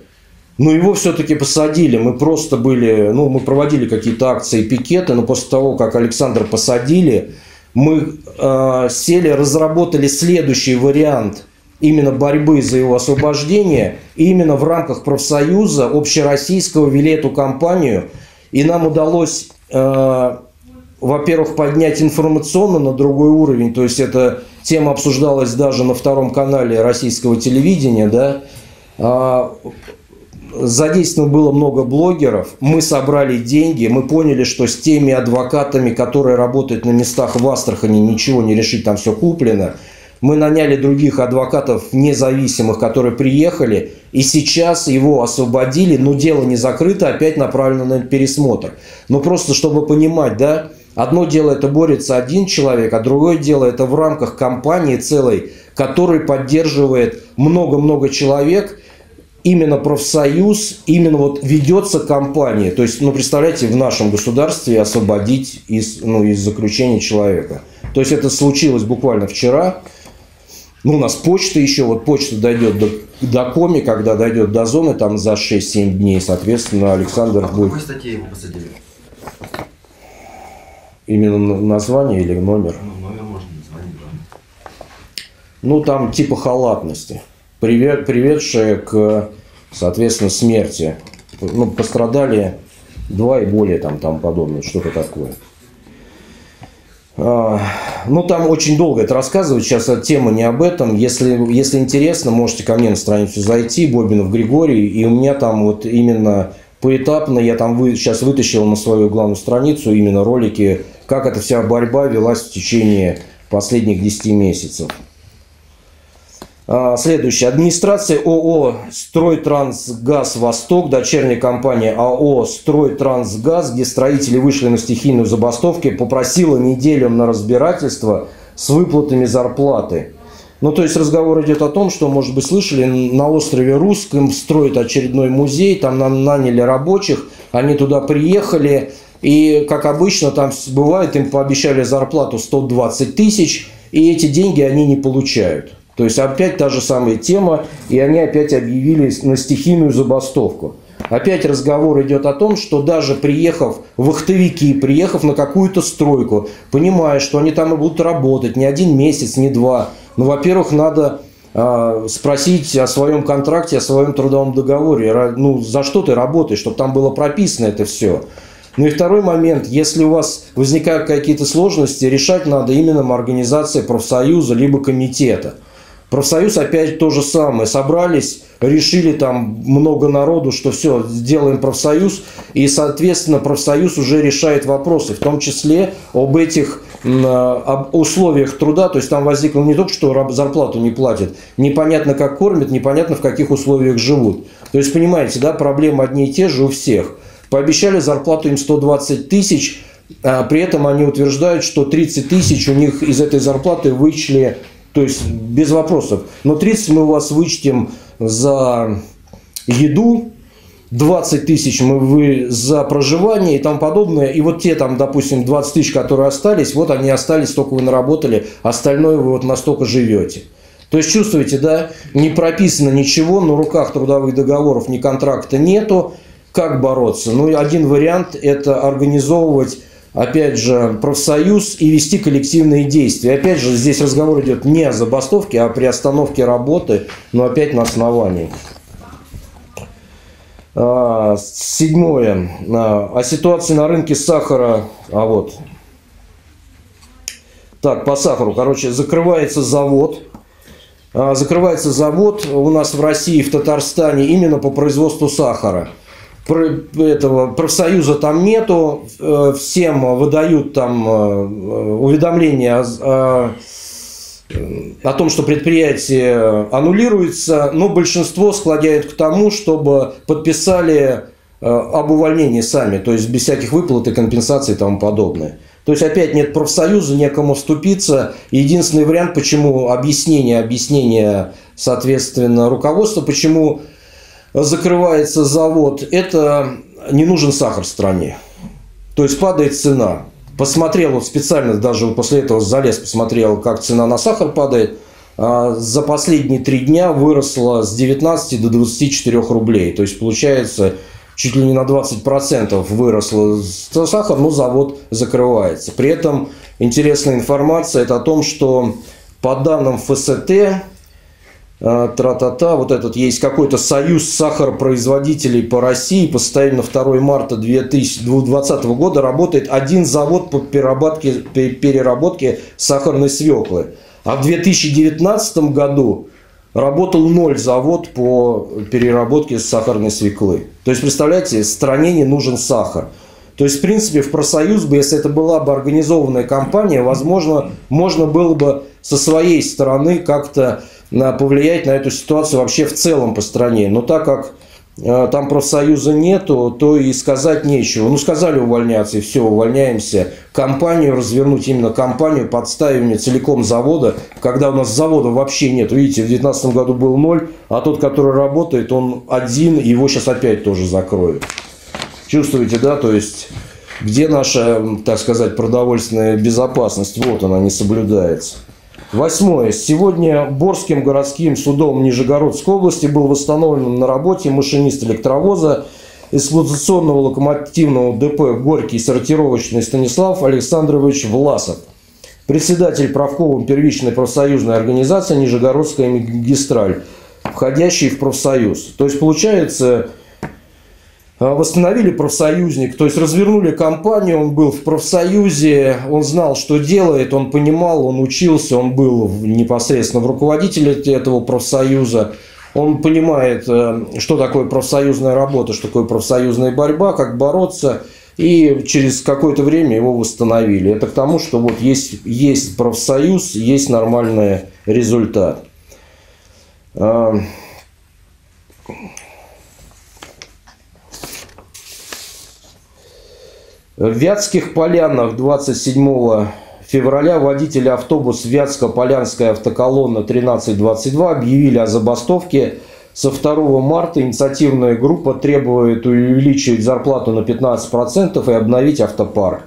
но его все-таки посадили. Мы просто были, ну, мы проводили какие-то акции, пикеты, но после того, как Александра посадили, мы э, сели, разработали следующий вариант именно борьбы за его освобождение, и именно в рамках профсоюза общероссийского вели эту кампанию, и нам удалось... Э, во-первых, поднять информационно на другой уровень, то есть эта тема обсуждалась даже на втором канале российского телевидения, да, задействовано было много блогеров, мы собрали деньги, мы поняли, что с теми адвокатами, которые работают на местах в Астрахани, ничего не решить, там все куплено, мы наняли других адвокатов независимых, которые приехали, и сейчас его освободили, но дело не закрыто, опять направлено на пересмотр. Но просто чтобы понимать, да, одно дело это борется один человек, а другое дело это в рамках компании целой, которая поддерживает много-много человек, именно профсоюз, именно вот ведется компания. То есть, ну представляете, в нашем государстве освободить из, ну, из заключения человека. То есть это случилось буквально вчера. Ну, у нас почта еще, вот почта дойдет до, до коми, когда дойдет до зоны, там за шесть-семь дней, соответственно, Александр а будет... По какой статье его посадили? Именно название или номер? Ну, номер можно название, да. Ну, там типа халатности, привед, приведшая к, соответственно, смерти. Ну, пострадали два и более там, там подобное, что-то такое. А, ну, там очень долго это рассказывать, сейчас тема не об этом. Если, если интересно, можете ко мне на страницу зайти, Бобинов Григорий, и у меня там вот именно... Поэтапно я там вы, сейчас вытащил на свою главную страницу именно ролики, как эта вся борьба велась в течение последних десяти месяцев. А, следующее. Администрация ООО «Стройтрансгаз Восток», дочерняя компания АО «Стройтрансгаз», где строители вышли на стихийную забастовку, попросила неделю на разбирательство с выплатами зарплаты. Ну, то есть разговор идет о том, что, может быть, слышали, на острове Русском строят очередной музей, там нам наняли рабочих, они туда приехали, и, как обычно, там бывает, им пообещали зарплату сто двадцать тысяч, и эти деньги они не получают. То есть опять та же самая тема, и они опять объявились на стихийную забастовку. Опять разговор идет о том, что даже приехав вахтовики, приехав на какую-то стройку, понимая, что они там и будут работать не один месяц, не два. Ну, во-первых, надо э, спросить о своем контракте, о своем трудовом договоре. Ну, за что ты работаешь, чтобы там было прописано это все. Ну и второй момент, если у вас возникают какие-то сложности, решать надо именно организацией профсоюза либо комитета. Профсоюз опять то же самое. Собрались, решили там много народу, что все, сделаем профсоюз. И, соответственно, профсоюз уже решает вопросы, в том числе об этих об условиях труда. То есть там возникло не только, что зарплату не платят, непонятно, как кормят, непонятно, в каких условиях живут. То есть, понимаете, да, проблемы одни и те же у всех. Пообещали зарплату им сто двадцать тысяч, а при этом они утверждают, что тридцать тысяч у них из этой зарплаты вычли. То есть без вопросов. Но тридцать мы у вас вычтем за еду, двадцать тысяч мы вы за проживание и тому подобное. И вот те там, допустим, двадцать тысяч, которые остались, вот они остались, столько вы наработали, остальное вы вот настолько живете. То есть чувствуете, да, не прописано ничего, на руках трудовых договоров ни контракта нету. Как бороться? Ну, один вариант – это организовывать, опять же, профсоюз и вести коллективные действия. Опять же, здесь разговор идет не о забастовке, а о приостановке работы, но опять на основании. Седьмое. О ситуации на рынке сахара. А вот. Так, по сахару. Короче, закрывается завод. Закрывается завод у нас в России, в Татарстане, именно по производству сахара. Этого профсоюза там нету. Всем выдают там уведомления о, о, о том, что предприятие аннулируется. Но большинство склоняет к тому, чтобы подписали об увольнении сами. То есть без всяких выплат и компенсаций и тому подобное. То есть опять нет профсоюза, некому вступиться. Единственный вариант, почему объяснение, объяснение, соответственно, руководства, почему закрывается завод, это не нужен сахар в стране. То есть падает цена. Посмотрел, вот специально даже после этого залез, посмотрел, как цена на сахар падает. За последние три дня выросла с девятнадцати до двадцати четырёх рублей. То есть получается... Чуть ли не на двадцать процентов выросло сахар, но завод закрывается. При этом интересная информация – это о том, что по данным ФСТ, э, тра-та-та, вот этот есть какой-то союз сахаропроизводителей по России, по состоянию на второе марта две тысячи двадцатого года работает один завод по переработке, переработке сахарной свеклы. А в две тысячи девятнадцатом году работал ноль завод по переработке сахарной свеклы. То есть, представляете, стране не нужен сахар. То есть, в принципе, в профсоюз бы, если это была бы организованная компания, возможно, можно было бы со своей стороны как-то повлиять на эту ситуацию вообще в целом по стране. Но так как э, там профсоюза нету, то и сказать нечего. Ну, сказали увольняться, и все, увольняемся. Компанию развернуть, именно компанию, подставивание целиком завода, когда у нас завода вообще нет. Видите, в две тысячи девятнадцатом году был ноль, а тот, который работает, он один, его сейчас опять тоже закроют. Чувствуете, да? То есть, где наша, так сказать, продовольственная безопасность? Вот она, не соблюдается. Восьмое. Сегодня Борским городским судом Нижегородской области был восстановлен на работе машинист электровоза эксплуатационного локомотивного депо «Горький сортировочный» Станислав Александрович Власов, председатель правкома первичной профсоюзной организации «Нижегородская магистраль», входящий в профсоюз. То есть, получается, восстановили профсоюзник, то есть развернули компанию, он был в профсоюзе, он знал, что делает, он понимал, он учился, он был непосредственно в руководителе этого профсоюза. Он понимает, что такое профсоюзная работа, что такое профсоюзная борьба, как бороться. И через какое-то время его восстановили. Это к тому, что вот есть, есть профсоюз, есть нормальный результат. В Вятских Полянах двадцать седьмого февраля водители автобуса Вятско-Полянская автоколонна тринадцать двадцать два объявили о забастовке. Со второго марта инициативная группа требует увеличить зарплату на пятнадцать процентов и обновить автопарк.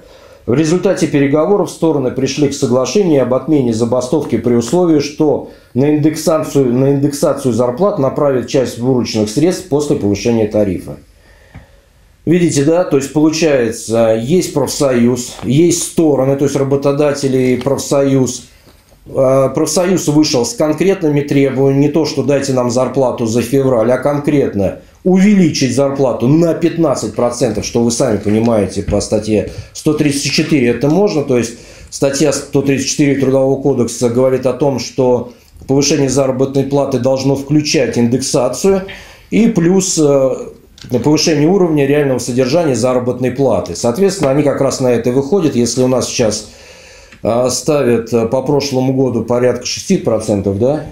В результате переговоров стороны пришли к соглашению об отмене забастовки при условии, что на индексацию, на индексацию зарплат направят часть вырученных средств после повышения тарифа. Видите, да, то есть получается, есть профсоюз, есть стороны, то есть работодатели и профсоюз. Профсоюз вышел с конкретными требованиями, не то, что дайте нам зарплату за февраль, а конкретно увеличить зарплату на пятнадцать процентов, что вы сами понимаете по статье сто тридцать четыре это можно. То есть статья сто тридцать четыре Трудового кодекса говорит о том, что повышение заработной платы должно включать индексацию и плюс... на повышение уровня реального содержания заработной платы. Соответственно, они как раз на это и выходят. Если у нас сейчас ставят по прошлому году порядка шести процентов, да?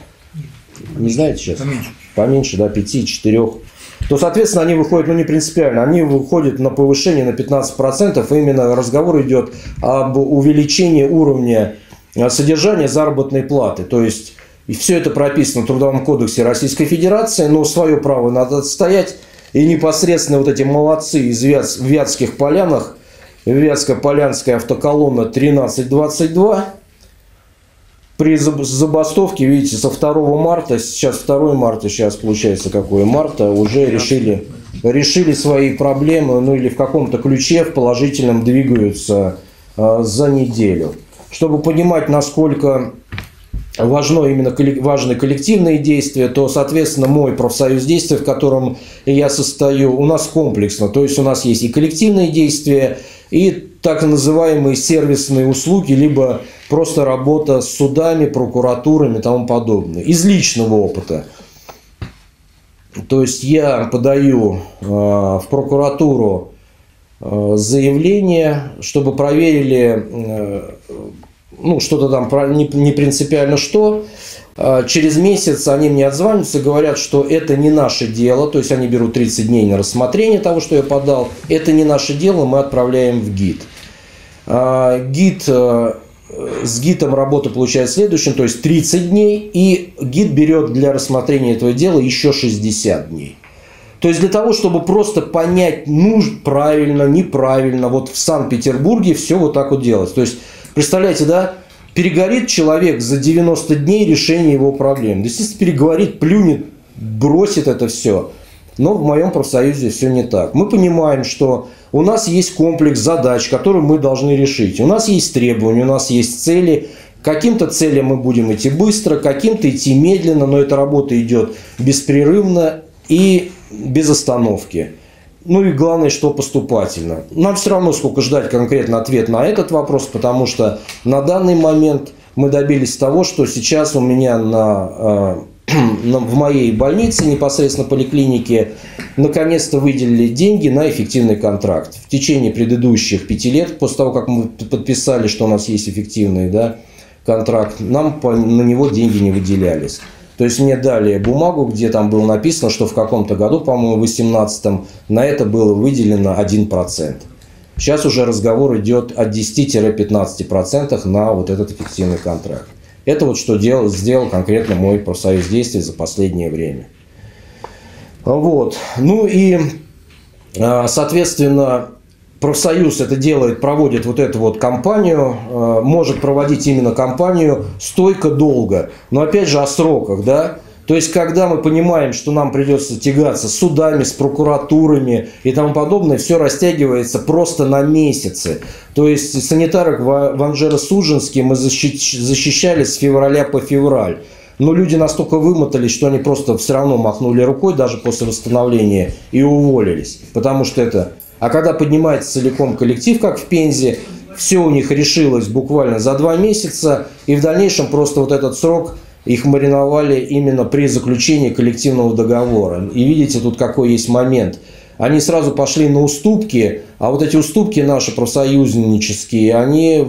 Не знаете сейчас? Поменьше. Поменьше, да, пяти-четырёх. То, соответственно, они выходят, ну, не принципиально, они выходят на повышение на пятнадцать процентов. Именно разговор идет об увеличении уровня содержания заработной платы. То есть, и все это прописано в Трудовом кодексе Российской Федерации, но свое право надо отстоять. И непосредственно вот эти молодцы из Вятс, Вятских Полянах, Вятско-Полянская автоколонна тринадцать двадцать два, при забастовке, видите, со второго марта, сейчас второго марта, сейчас получается какое марта, уже решили, решили свои проблемы, ну или в каком-то ключе, в положительном двигаются э, за неделю. Чтобы понимать, насколько важно именно, важны коллективные действия, то, соответственно, мой профсоюз действий, в котором я состою, у нас комплексно. То есть у нас есть и коллективные действия, и так называемые сервисные услуги, либо просто работа с судами, прокуратурами и тому подобное. Из личного опыта. То есть я подаю э, в прокуратуру э, заявление, чтобы проверили... Э, ну, что-то там, не принципиально что. Через месяц они мне отзваниваются, говорят, что это не наше дело. То есть они берут тридцать дней на рассмотрение того, что я подал. Это не наше дело, мы отправляем в ГИТ. ГИТ, с ГИТом работа получает следующим, то есть тридцать дней. И ГИТ берет для рассмотрения этого дела еще шестьдесят дней. То есть для того, чтобы просто понять, ну, правильно, неправильно. Вот в Санкт-Петербурге все вот так вот делать. То есть представляете, да, перегорит человек за девяносто дней решения его проблем. Да, естественно, перегорит, плюнет, бросит это все. Но в моем профсоюзе все не так. Мы понимаем, что у нас есть комплекс задач, которые мы должны решить. У нас есть требования, у нас есть цели. К каким-то целям мы будем идти быстро, к каким-то идти медленно, но эта работа идет беспрерывно и без остановки. Ну и главное, что поступательно. Нам все равно сколько ждать конкретно ответ на этот вопрос, потому что на данный момент мы добились того, что сейчас у меня на, э, на, в моей больнице, непосредственно поликлинике, наконец-то выделили деньги на эффективный контракт. В течение предыдущих пяти лет, после того, как мы подписали, что у нас есть эффективный, да, контракт, нам по, на него деньги не выделялись. То есть мне дали бумагу, где там было написано, что в каком-то году, по-моему, в две тысячи восемнадцатом, на это было выделено один процент. Сейчас уже разговор идет от десяти-пятнадцати процентов на вот этот эффективный контракт. Это вот что делал, сделал конкретно мой профсоюз действий за последнее время. Вот. Ну и, соответственно, профсоюз это делает, проводит вот эту вот кампанию, э, может проводить именно кампанию стойко долго, но опять же о сроках, да, то есть когда мы понимаем, что нам придется тягаться с судами, с прокуратурами и тому подобное, все растягивается просто на месяцы, то есть санитарок в, в Анжеро-Судженске мы защищ, защищали с февраля по февраль, но люди настолько вымотались, что они просто все равно махнули рукой даже после восстановления и уволились, потому что это... А когда поднимается целиком коллектив, как в Пензе, все у них решилось буквально за два месяца. И в дальнейшем просто вот этот срок их мариновали именно при заключении коллективного договора. И видите, тут какой есть момент. Они сразу пошли на уступки, а вот эти уступки наши профсоюзнические, они,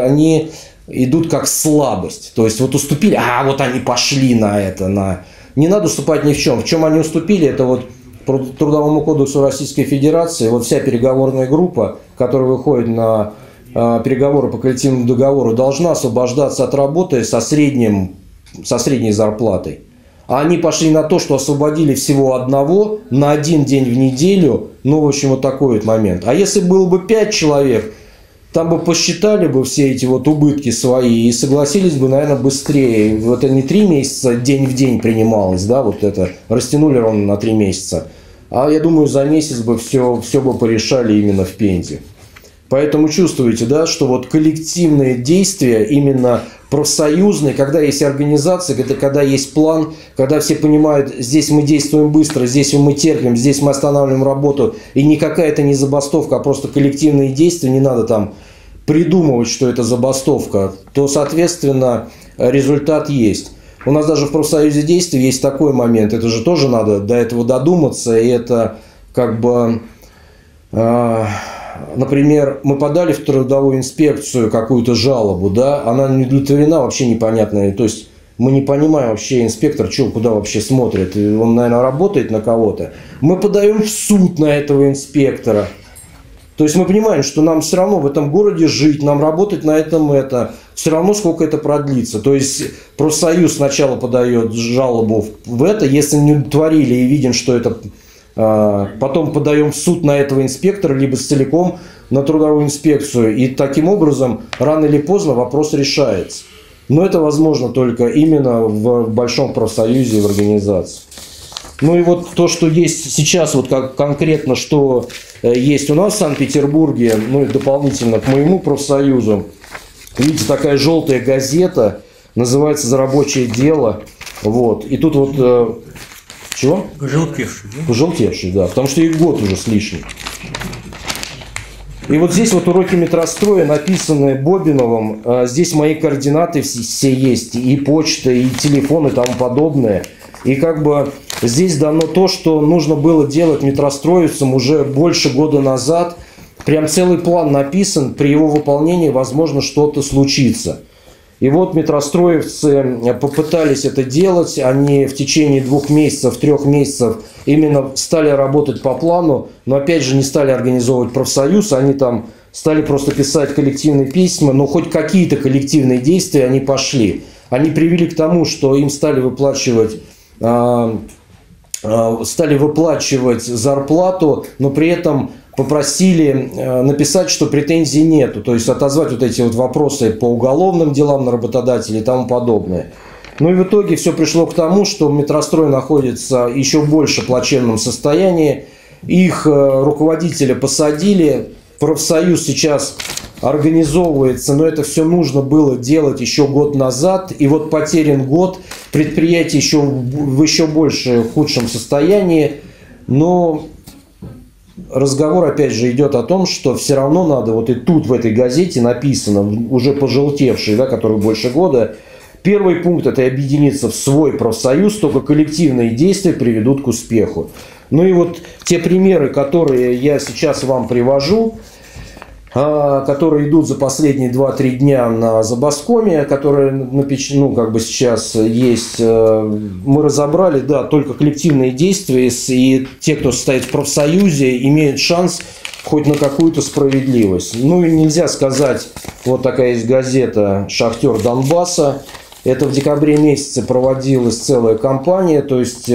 они идут как слабость. То есть вот уступили, а вот они пошли на это. На... Не надо уступать ни в чем. В чем они уступили, это вот... По Трудовому кодексу Российской Федерации вот вся переговорная группа, которая выходит на э, переговоры по коллективному договору, должна освобождаться от работы со, средним, со средней зарплатой. А они пошли на то, что освободили всего одного на один день в неделю. Ну, в общем, вот такой вот момент. А если было бы пять человек, там бы посчитали бы все эти вот убытки свои и согласились бы, наверное, быстрее. Вот это не три месяца, день в день принималось, да, вот это растянули ровно на три месяца. А я думаю, за месяц бы все, все бы порешали именно в Пензе. Поэтому чувствуете, да, что вот коллективные действия, именно профсоюзные, когда есть организация, когда, когда есть план, когда все понимают, здесь мы действуем быстро, здесь мы терпим, здесь мы останавливаем работу, и никакая это не забастовка, а просто коллективные действия, не надо там придумывать, что это забастовка, то, соответственно, результат есть. У нас даже в профсоюзе действий есть такой момент, это же тоже надо до этого додуматься, и это как бы, э, например, мы подали в трудовую инспекцию какую-то жалобу, да, она не удовлетворена, вообще непонятная, то есть мы не понимаем вообще инспектор, что, куда вообще смотрит, он, наверное, работает на кого-то, мы подаем в суд на этого инспектора. То есть мы понимаем, что нам все равно в этом городе жить, нам работать на этом это, все равно сколько это продлится. То есть профсоюз сначала подает жалобу в это, если не удовлетворили и видим, что это... Потом подаем в суд на этого инспектора, либо целиком на трудовую инспекцию. И таким образом, рано или поздно вопрос решается. Но это возможно только именно в большом профсоюзе и в организации. Ну и вот то, что есть сейчас, вот как конкретно, что есть у нас в Санкт-Петербурге, ну и дополнительно к моему профсоюзу, видите, такая желтая газета, называется «За рабочее дело». Вот. И тут вот... Э, чего? Пожелтевший. Да? Пожелтевший, да. Потому что и год уже с лишним. И вот здесь вот уроки метростроя, написанные Бобиновым. Э, здесь мои координаты все, все есть. И почта, и телефон, и тому подобное. И как бы здесь дано то, что нужно было делать метростроицам уже больше года назад. Прям целый план написан. При его выполнении, возможно, что-то случится. И вот метростроевцы попытались это делать, они в течение двух месяцев, трех месяцев именно стали работать по плану, но опять же не стали организовывать профсоюз, они там стали просто писать коллективные письма, но хоть какие-то коллективные действия они пошли. Они привели к тому, что им стали выплачивать, э, э, стали выплачивать зарплату, но при этом... попросили написать, что претензий нету, то есть отозвать вот эти вот вопросы по уголовным делам на работодателей и тому подобное. Ну и в итоге все пришло к тому, что метрострой находится еще больше в плачевном состоянии. Их руководителя посадили, профсоюз сейчас организовывается, но это все нужно было делать еще год назад. И вот потерян год, предприятие еще в еще больше худшем состоянии, но... разговор опять же идет о том, что все равно надо, вот и тут в этой газете написано, уже пожелтевший, да, который больше года, первый пункт — это объединиться в свой профсоюз, только коллективные действия приведут к успеху. Ну и вот те примеры, которые я сейчас вам привожу, которые идут за последние два-три дня на Забаскоме, которые, ну, как бы сейчас есть, мы разобрали, да, только коллективные действия, и те, кто состоит в профсоюзе, имеют шанс хоть на какую-то справедливость. Ну и нельзя сказать, вот такая есть газета «Шахтер Донбасса», это в декабре месяце проводилась целая кампания, то есть...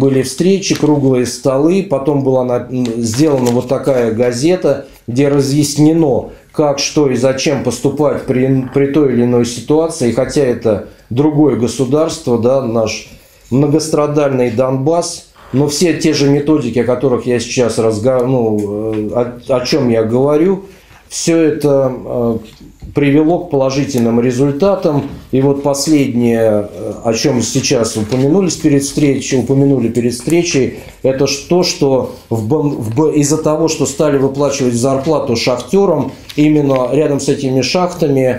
были встречи, круглые столы, потом была сделана вот такая газета, где разъяснено, как, что и зачем поступать при, при той или иной ситуации. И хотя это другое государство, да, наш многострадальный Донбасс, но все те же методики, о которых я сейчас разговариваю, ну, о, о чем я говорю, все это э, привело к положительным результатам. И вот последнее, о чем сейчас упомянулись перед встречей, упомянули перед встречей, это то, что из-за того, что стали выплачивать зарплату шахтерам, именно рядом с этими шахтами э,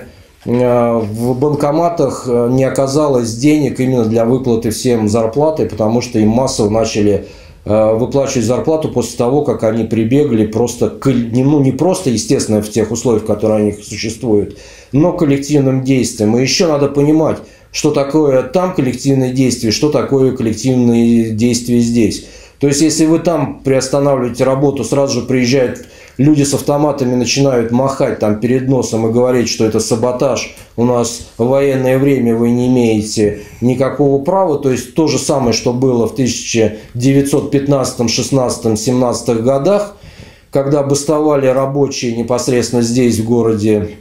в банкоматах не оказалось денег именно для выплаты всем зарплаты, потому что им массово начали выплачивать зарплату после того, как они прибегли просто к, ну, не просто, естественно, в тех условиях, в которых они существуют, но к коллективным действиям. И еще надо понимать, что такое там коллективные действия, что такое коллективные действия здесь. То есть, если вы там приостанавливаете работу, сразу же приезжают люди с автоматами, начинают махать там перед носом и говорить, что это саботаж, у нас в военное время вы не имеете никакого права. То есть, то же самое, что было в тысяча девятьсот пятнадцатом, шестнадцатом, семнадцатом годах, когда бастовали рабочие непосредственно здесь, в городе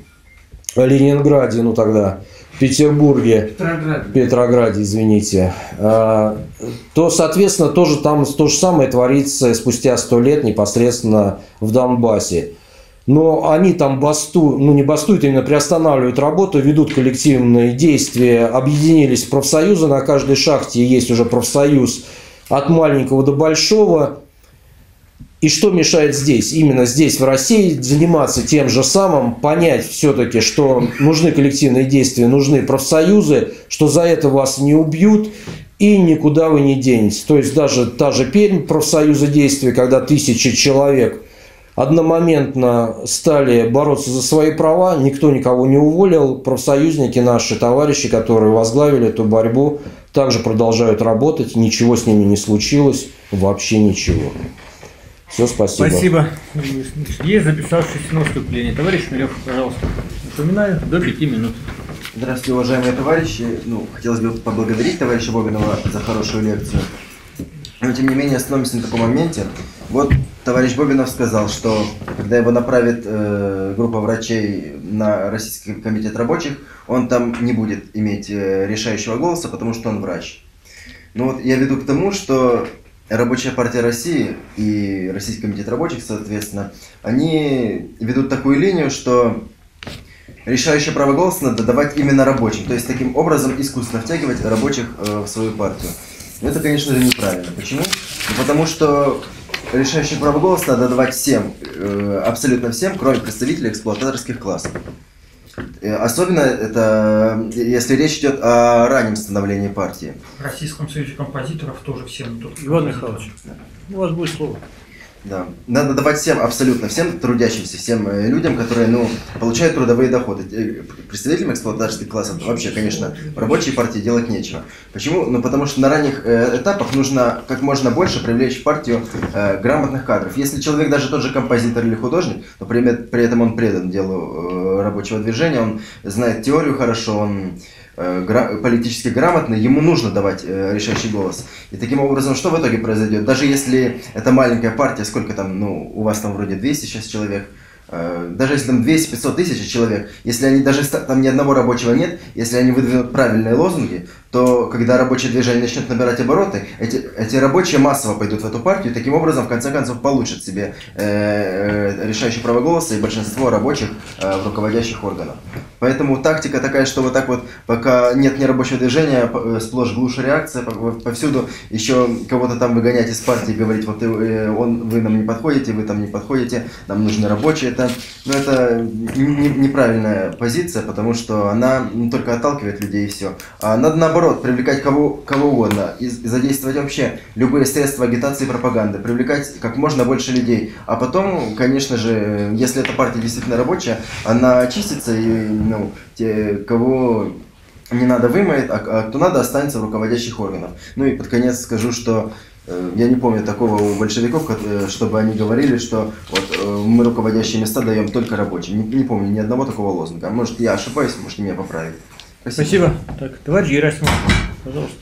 Ленинграде, ну тогда... в Петербурге, Петрограде. Петрограде, извините, то, соответственно, тоже там то же самое творится спустя сто лет непосредственно в Донбассе. Но они там бастуют, ну не бастуют, именно приостанавливают работу, ведут коллективные действия, объединились в профсоюзы, на каждой шахте есть уже профсоюз от маленького до большого. И что мешает здесь, именно здесь, в России, заниматься тем же самым, понять все-таки, что нужны коллективные действия, нужны профсоюзы, что за это вас не убьют и никуда вы не денетесь. То есть даже та же Пермь, профсоюзы действий, когда тысячи человек одномоментно стали бороться за свои права, никто никого не уволил, профсоюзники, наши товарищи, которые возглавили эту борьбу, также продолжают работать, ничего с ними не случилось, вообще ничего. Все, спасибо. Спасибо. Есть записавшийся на выступление. Товарищ Милев, пожалуйста. Напоминаю, до пяти минут. Здравствуйте, уважаемые товарищи. Ну, хотелось бы поблагодарить товарища Бобинова за хорошую лекцию. Но, тем не менее, остановимся на таком моменте. Вот товарищ Бобинов сказал, что когда его направит э, группа врачей на Российский комитет рабочих, он там не будет иметь э, решающего голоса, потому что он врач. Ну вот я веду к тому, что Рабочая партия России и Российский комитет рабочих, соответственно, они ведут такую линию, что решающее право голоса надо давать именно рабочим. То есть таким образом искусственно втягивать рабочих э, в свою партию. Но это, конечно же, неправильно. Почему? Ну, потому что решающее право голоса надо давать всем, э, абсолютно всем, кроме представителей эксплуататорских классов. Особенно это, если речь идет о раннем становлении партии. В Российском союзе композиторов тоже всем идут. Иван Михайлович, у вас будет слово. Да. Надо давать всем, абсолютно всем трудящимся, всем людям, которые ну, получают трудовые доходы. Представителям эксплуататорских классов вообще, конечно, в рабочей партии делать нечего. Почему? Ну, потому что на ранних этапах нужно как можно больше привлечь в партию э, грамотных кадров. Если человек даже тот же композитор или художник, но при, при этом он предан делу э, рабочего движения, он знает теорию хорошо, он политически грамотный, ему нужно давать решающий голос. И таким образом, что в итоге произойдет? Даже если это маленькая партия, сколько там, ну, у вас там вроде двести сейчас человек, даже если там двести-пятьсот тысяч человек, если они даже там ни одного рабочего нет, если они выдвинут правильные лозунги, то когда рабочее движение начнет набирать обороты, эти, эти рабочие массово пойдут в эту партию, и таким образом, в конце концов, получат себе э, решающее право голоса и большинство рабочих э, в руководящих органах. Поэтому тактика такая, что вот так вот, пока нет ни рабочего движения, сплошь глушь реакция, повсюду еще кого-то там выгонять из партии, говорить, вот он, вы нам не подходите, вы там не подходите, нам нужны рабочие. Это, ну, это не, неправильная позиция, потому что она не только отталкивает людей и все. А надо наоборот привлекать кого, кого угодно и задействовать вообще любые средства агитации и пропаганды, привлекать как можно больше людей. А потом, конечно же, если эта партия действительно рабочая, она очистится и ну, те, кого не надо, вымоет, а, а кто надо, останется в руководящих органах. Ну и под конец скажу, что я не помню такого у большевиков, чтобы они говорили, что вот мы руководящие места даем только рабочим. Не, не помню ни одного такого лозунга. Может, я ошибаюсь, может, меня поправить. Спасибо. Спасибо. Так, товарищ Герасимов, пожалуйста.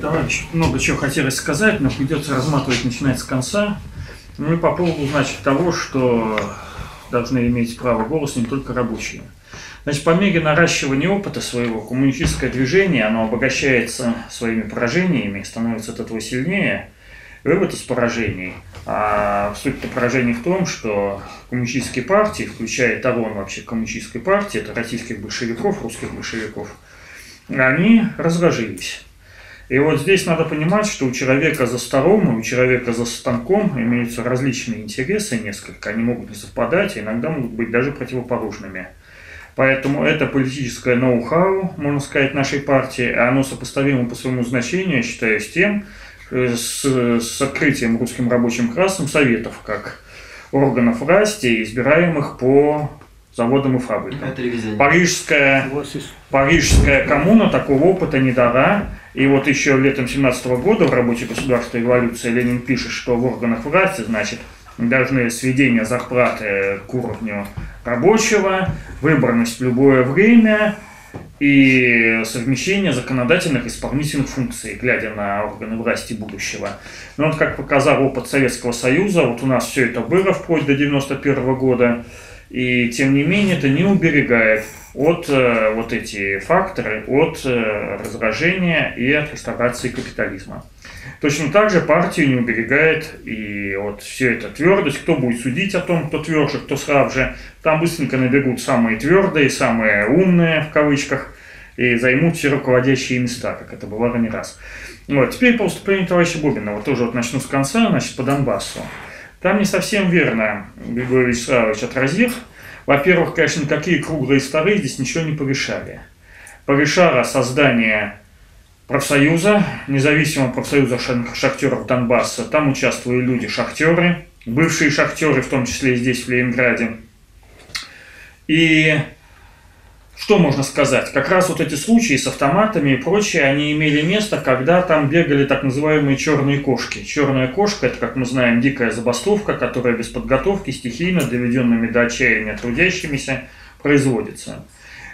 Товарищ, много чего хотелось сказать, но придется разматывать, начиная с конца. Ну и по поводу, значит, того, что должны иметь право голоса не только рабочие. Значит, по мере наращивания опыта своего, коммунистическое движение, оно обогащается своими поражениями, становится от этого сильнее. Вывод из поражений. А суть-то поражений в том, что коммунистические партии, включая того, он вообще коммунистической партии, это российских большевиков, русских большевиков, они разложились. И вот здесь надо понимать, что у человека за столом и у человека за станком имеются различные интересы несколько, они могут не совпадать, а иногда могут быть даже противоположными. Поэтому это политическое ноу-хау, можно сказать, нашей партии, оно сопоставимо по своему значению, я считаю, с тем, С, с открытием русским рабочим классом советов, как органов власти, избираемых по заводам и фабрикам. Парижская, Парижская коммуна такого опыта не дала. И вот еще летом семнадцатого года в работе государства революции Ленин пишет, что в органах власти, значит, должны сведения зарплаты к уровню рабочего, выборность в любое время и совмещение законодательных и исполнительных функций, глядя на органы власти будущего. Но вот как показал опыт Советского Союза, вот у нас все это было вплоть до девяносто первого года, и тем не менее это не уберегает от э, вот эти факторы, от э, разражения и от реставрации капитализма. Точно так же партию не уберегает и вот все это твердость. Кто будет судить о том, кто тверже, кто слабже, там быстренько набегут самые твердые, самые умные, в кавычках, и займут все руководящие места, как это бывало не раз. Вот. Теперь по выступлению товарища Бобинова, тоже вот начну с конца, значит, по Донбассу. Там не совсем верно Григорий Вячеславович отразил. Во-первых, конечно, никакие круглые столы здесь ничего не порешали. Порешало создание профсоюза, независимого профсоюза шахтеров Донбасса. Там участвовали люди-шахтеры, бывшие шахтеры, в том числе и здесь, в Ленинграде. И что можно сказать? Как раз вот эти случаи с автоматами и прочее, они имели место, когда там бегали так называемые черные кошки. Черная кошка – это, как мы знаем, дикая забастовка, которая без подготовки, стихийно, доведенными до отчаяния трудящимися, производится.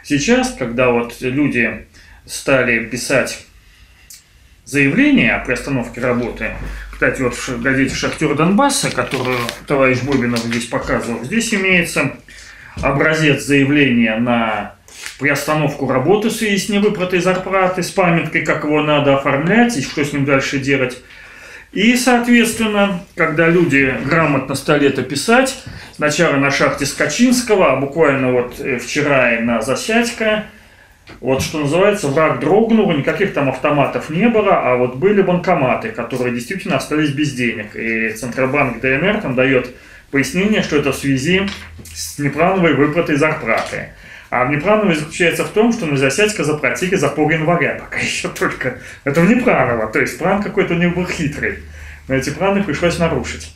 Сейчас, когда вот люди стали писать заявление о приостановке работы, кстати, вот в газете «Шахтер Донбасса», которую товарищ Бобинов здесь показывал, здесь имеется образец заявления на приостановку работы в связи с невыплатой зарплаты, с памяткой, как его надо оформлять и что с ним дальше делать. И, соответственно, когда люди грамотно стали это писать, сначала на шахте Скачинского, а буквально вот вчера и на Засядько, вот что называется, враг дрогнул, никаких там автоматов не было, а вот были банкоматы, которые действительно остались без денег. И Центробанк ДНР там дает пояснение, что это в связи с неплановой выплатой зарплаты. А внеплановое заключается в том, что на Засядько заплатили за пол января, пока еще только. Это внепланово, то есть план какой-то у них был хитрый. Но эти планы пришлось нарушить.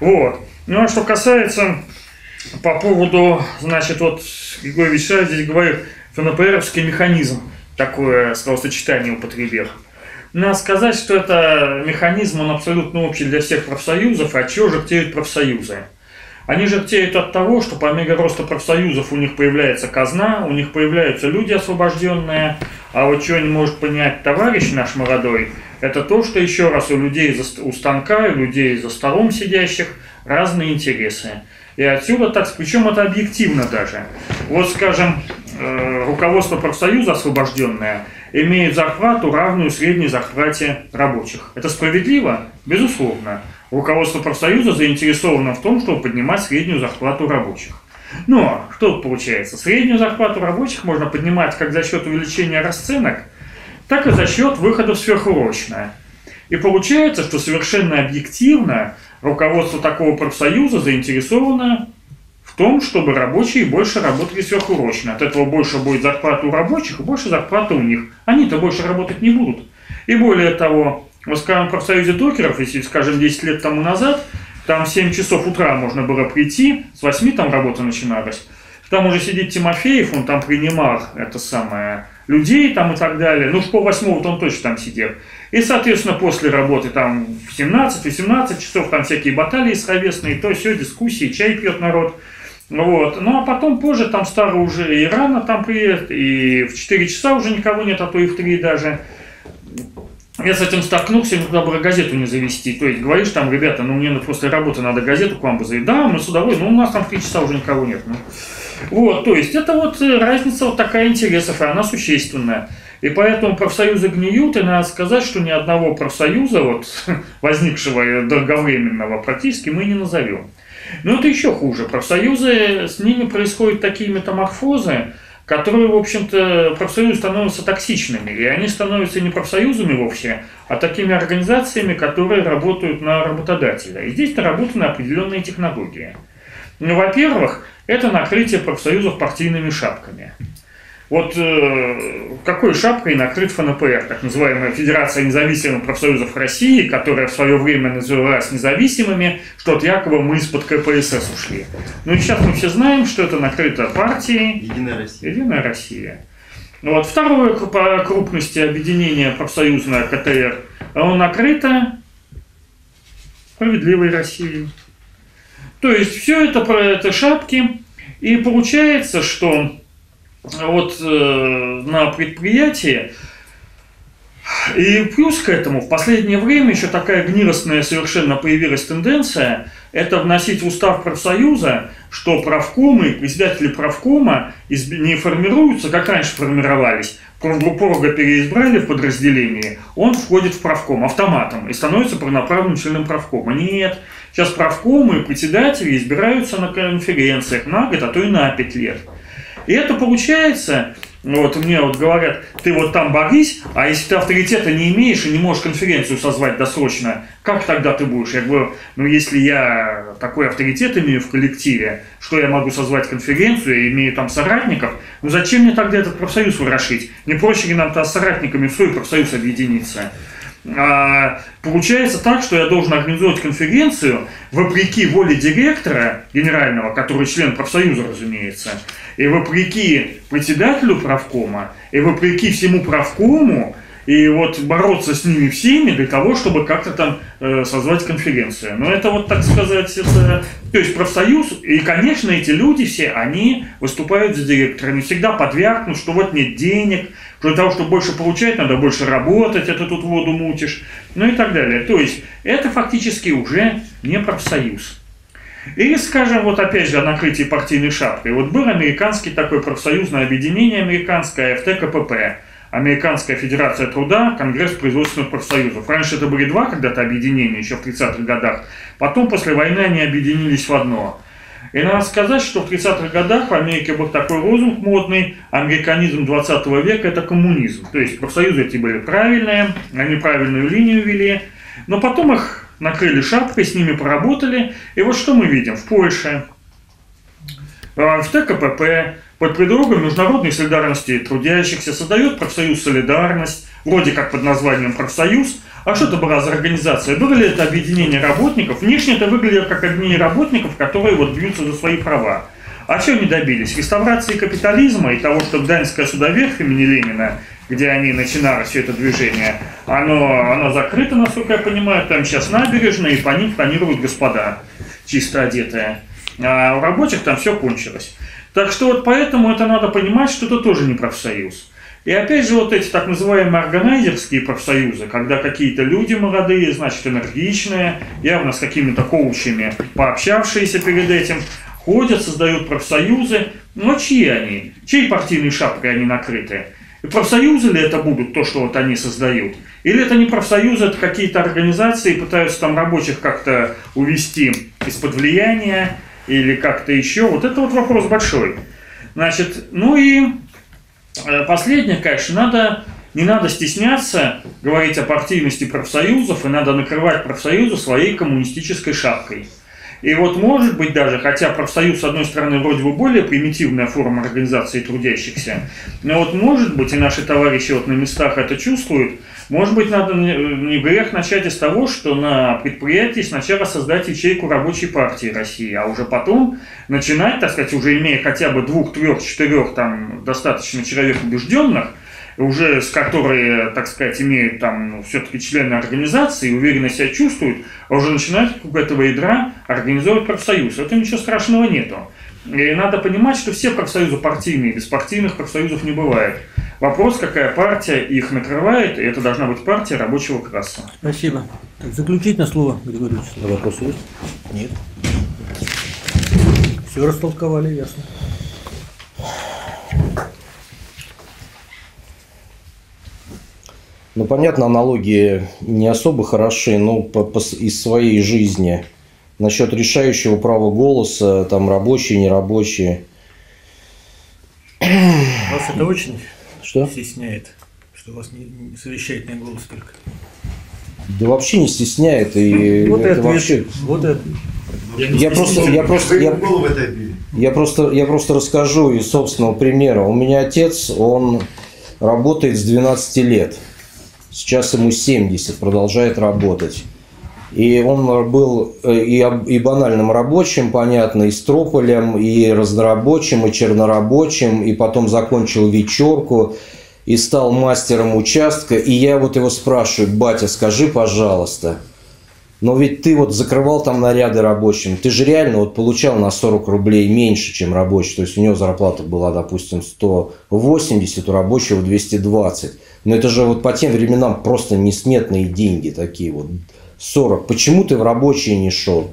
Вот. Ну а что касается по поводу, значит, вот Григорий Вячеславович здесь говорит, ФНПРовский механизм, такое словосочетание употребил. Надо сказать, что это механизм, он абсолютно общий для всех профсоюзов, от чего жертвуют профсоюзы. Они жертвеют от того, что по мере роста профсоюзов у них появляется казна, у них появляются люди освобожденные, а вот чего не может понять товарищ наш молодой, это то, что еще раз у людей за, у станка, у людей за столом сидящих разные интересы. И отсюда так, причем это объективно даже. Вот, скажем, э, руководство профсоюза освобожденное имеет зарплату, равную средней зарплате рабочих. Это справедливо? Безусловно. Руководство профсоюза заинтересовано в том, чтобы поднимать среднюю зарплату рабочих. Но что получается? Среднюю зарплату рабочих можно поднимать как за счет увеличения расценок, так и за счет выхода в сверхурочное. И получается, что совершенно объективно руководство такого профсоюза заинтересовано в том, чтобы рабочие больше работали сверхурочно. От этого больше будет зарплата у рабочих, больше зарплата у них. Они-то больше работать не будут. И более того, вот, скажем, в профсоюзе докеров, если, скажем, десять лет тому назад, там в семь часов утра можно было прийти, с восьми там работа начиналась. Там уже сидит Тимофеев, он там принимал это самое, людей там и так далее. Ну, в пол восьмого-то он точно там сидел. И, соответственно, после работы там в семнадцать-восемнадцать часов там всякие баталии словесные, то все, дискуссии, чай пьет народ. Вот. Ну, а потом позже там старый уже и рано там приедет, и в четыре часа уже никого нет, а то и в три даже. Я с этим столкнулся, мне туда было газету не завести. То есть говоришь там, ребята, ну мне после работы надо газету к вам позавести. Да, мы с удовольствием, но у нас там в три часа уже никого нет. Ну. Вот, то есть это вот разница вот такая интересов, и она существенная. И поэтому профсоюзы гниют, и надо сказать, что ни одного профсоюза, вот, возникшего долговременного, практически мы не назовем. Но это еще хуже. Профсоюзы, с ними происходят такие метаморфозы, которые, в общем-то, профсоюзы становятся токсичными. И они становятся не профсоюзами вовсе, а такими организациями, которые работают на работодателя. И здесь наработаны определенные технологии. Ну, во-первых, это накрытие профсоюзов партийными шапками. Вот э, какой шапкой накрыт ФНПР, так называемая Федерация независимых профсоюзов России, которая в свое время называлась независимыми, что от якобы мы из-под КПСС ушли. Ну и сейчас мы все знаем, что это накрыто партией «Единая Россия». Единая Россия. Вот, второе по крупности объединение профсоюзное КТР, оно накрыто «Справедливой Россией». То есть все это про это шапки, и получается, что вот э, на предприятии. И плюс к этому, в последнее время еще такая гнилостная совершенно появилась тенденция, это вносить в устав профсоюза, что правкомы и председатели правкома не формируются, как раньше формировались. Круглупорога переизбрали в подразделении, он входит в правком автоматом и становится полноправным членом правкома. Нет, сейчас правкомы и председатели избираются на конференциях на год, а то и на пять лет. И это получается, вот мне вот говорят, ты вот там борись, а если ты авторитета не имеешь и не можешь конференцию созвать досрочно, как тогда ты будешь? Я говорю, ну если я такой авторитет имею в коллективе, что я могу созвать конференцию, я имею там соратников, ну зачем мне тогда этот профсоюз ворошить? Не проще ли нам-то с соратниками в свой профсоюз объединиться? А получается так, что я должен организовать конференцию вопреки воле директора генерального, который член профсоюза, разумеется, и вопреки председателю правкома, и вопреки всему правкому, И вот бороться с ними всеми для того, чтобы как-то там э, созвать конференцию. Но это вот, так сказать, это, то есть профсоюз, и, конечно, эти люди все, они выступают за директорами, всегда подвергнут, что вот нет денег, для того, чтобы больше получать, надо больше работать, а ты тут воду мутишь, ну и так далее. То есть это фактически уже не профсоюз. Или, скажем, вот опять же о накрытии партийной шапкой. Вот был американский такой профсоюзное объединение американское эф тэ ка пэ пэ. Американская Федерация Труда, Конгресс производственных профсоюзов. Раньше это были два когда-то объединения, еще в тридцатых годах. Потом, после войны, они объединились в одно. И надо сказать, что в тридцатых годах в Америке был такой лозунг модный: «Американизм двадцатого века – это коммунизм». То есть профсоюзы эти были правильные, они правильную линию вели. Но потом их накрыли шапкой, с ними поработали. И вот что мы видим в Польше, в тэ ка пэ пэ. Под предлогом международной солидарности трудящихся создает профсоюз «Солидарность», вроде как под названием «Профсоюз». А что это была за организация? Было ли это объединение работников? Внешне это выглядело как объединение работников, которые вот бьются за свои права. А чего они добились? Реставрации капитализма и того, что Гданьское судоверфь имени Ленина, где они начинали все это движение, оно, оно закрыто, насколько я понимаю, там сейчас набережная, и по ним планируют господа, чисто одетые. А у рабочих там все кончилось. Так что вот поэтому это надо понимать, что это тоже не профсоюз. И опять же вот эти так называемые органайзерские профсоюзы, когда какие-то люди молодые, значит энергичные, явно с какими-то коучами пообщавшиеся перед этим, ходят, создают профсоюзы, но чьи они? Чьей партийной шапкой они накрыты? И профсоюзы ли это будут, то, что вот они создают? Или это не профсоюзы, это какие-то организации, пытаются там рабочих как-то увести из-под влияния, или как-то еще. Вот это вот вопрос большой. Значит, ну и последнее, конечно, надо, не надо стесняться говорить о партийности профсоюзов, и надо накрывать профсоюзы своей коммунистической шапкой. И вот, может быть, даже, хотя профсоюз, с одной стороны, вроде бы более примитивная форма организации трудящихся, но вот, может быть, и наши товарищи вот на местах это чувствуют, может быть, надо не грех начать из того, что на предприятии сначала создать ячейку Рабочей партии России, а уже потом начинать, так сказать, уже имея хотя бы двух, трех, четырех там достаточно человек убежденных, уже с которые, так сказать, имеют там все-таки члены организации, уверенно себя чувствуют, а уже начинают у этого ядра организовывать профсоюз. Это ничего страшного нету. И надо понимать, что все профсоюзы партийные, беспартийных профсоюзов не бывает. Вопрос, какая партия их накрывает, и это должна быть партия рабочего класса. Спасибо. Так, заключительное слово, Григорий Вячеславович. А вопрос есть? Нет. Все растолковали, ясно. Ну, понятно, аналогии не особо хороши, но по, по, из своей жизни. Насчет решающего права голоса, там, рабочие, нерабочие. Вас это очень что? Стесняет, что вас не, не совещает на голос только? Да вообще не стесняет. И вот это вообще... Вот это... Я, я, просто, я, просто, я, я, просто, я просто расскажу из собственного примера. У меня отец, он работает с двенадцати лет. Сейчас ему семьдесят, продолжает работать. И он был и, и банальным рабочим, понятно, и строполем, и разнорабочим, и чернорабочим, и потом закончил вечерку, и стал мастером участка. И я вот его спрашиваю: батя, скажи, пожалуйста, но ведь ты вот закрывал там наряды рабочим, ты же реально вот получал на сорок рублей меньше, чем рабочий. То есть у него зарплата была, допустим, сто восемьдесят, у рабочего двести двадцать. Но это же вот по тем временам просто несметные деньги такие вот. сорок. Почему ты в рабочие не шел?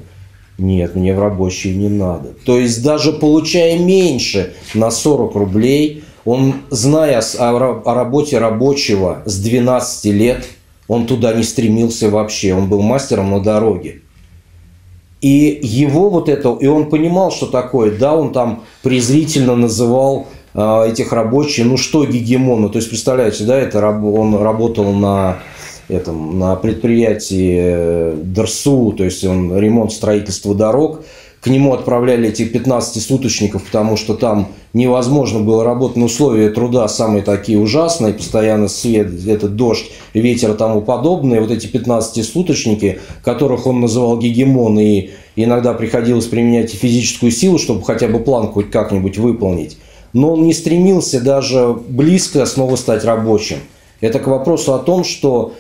Нет, мне в рабочие не надо. То есть даже получая меньше на сорок рублей, он, зная о, о работе рабочего с двенадцати лет, он туда не стремился вообще. Он был мастером на дороге. И его вот это... И он понимал, что такое. Да, он там презрительно называл этих рабочих, ну что, гегемоны, то есть представляете, да, это он работал на этом, на предприятии ДРСУ, то есть он ремонт, строительство дорог, к нему отправляли этих пятнадцатисуточников, потому что там невозможно было работать, на условия труда самые такие ужасные, постоянно свет, этот дождь, ветер и тому подобное, вот эти пятнадцатисуточники, которых он называл гегемоны, и иногда приходилось применять и физическую силу, чтобы хотя бы план хоть как-нибудь выполнить. Но он не стремился даже близко снова стать рабочим. Это к вопросу о том, что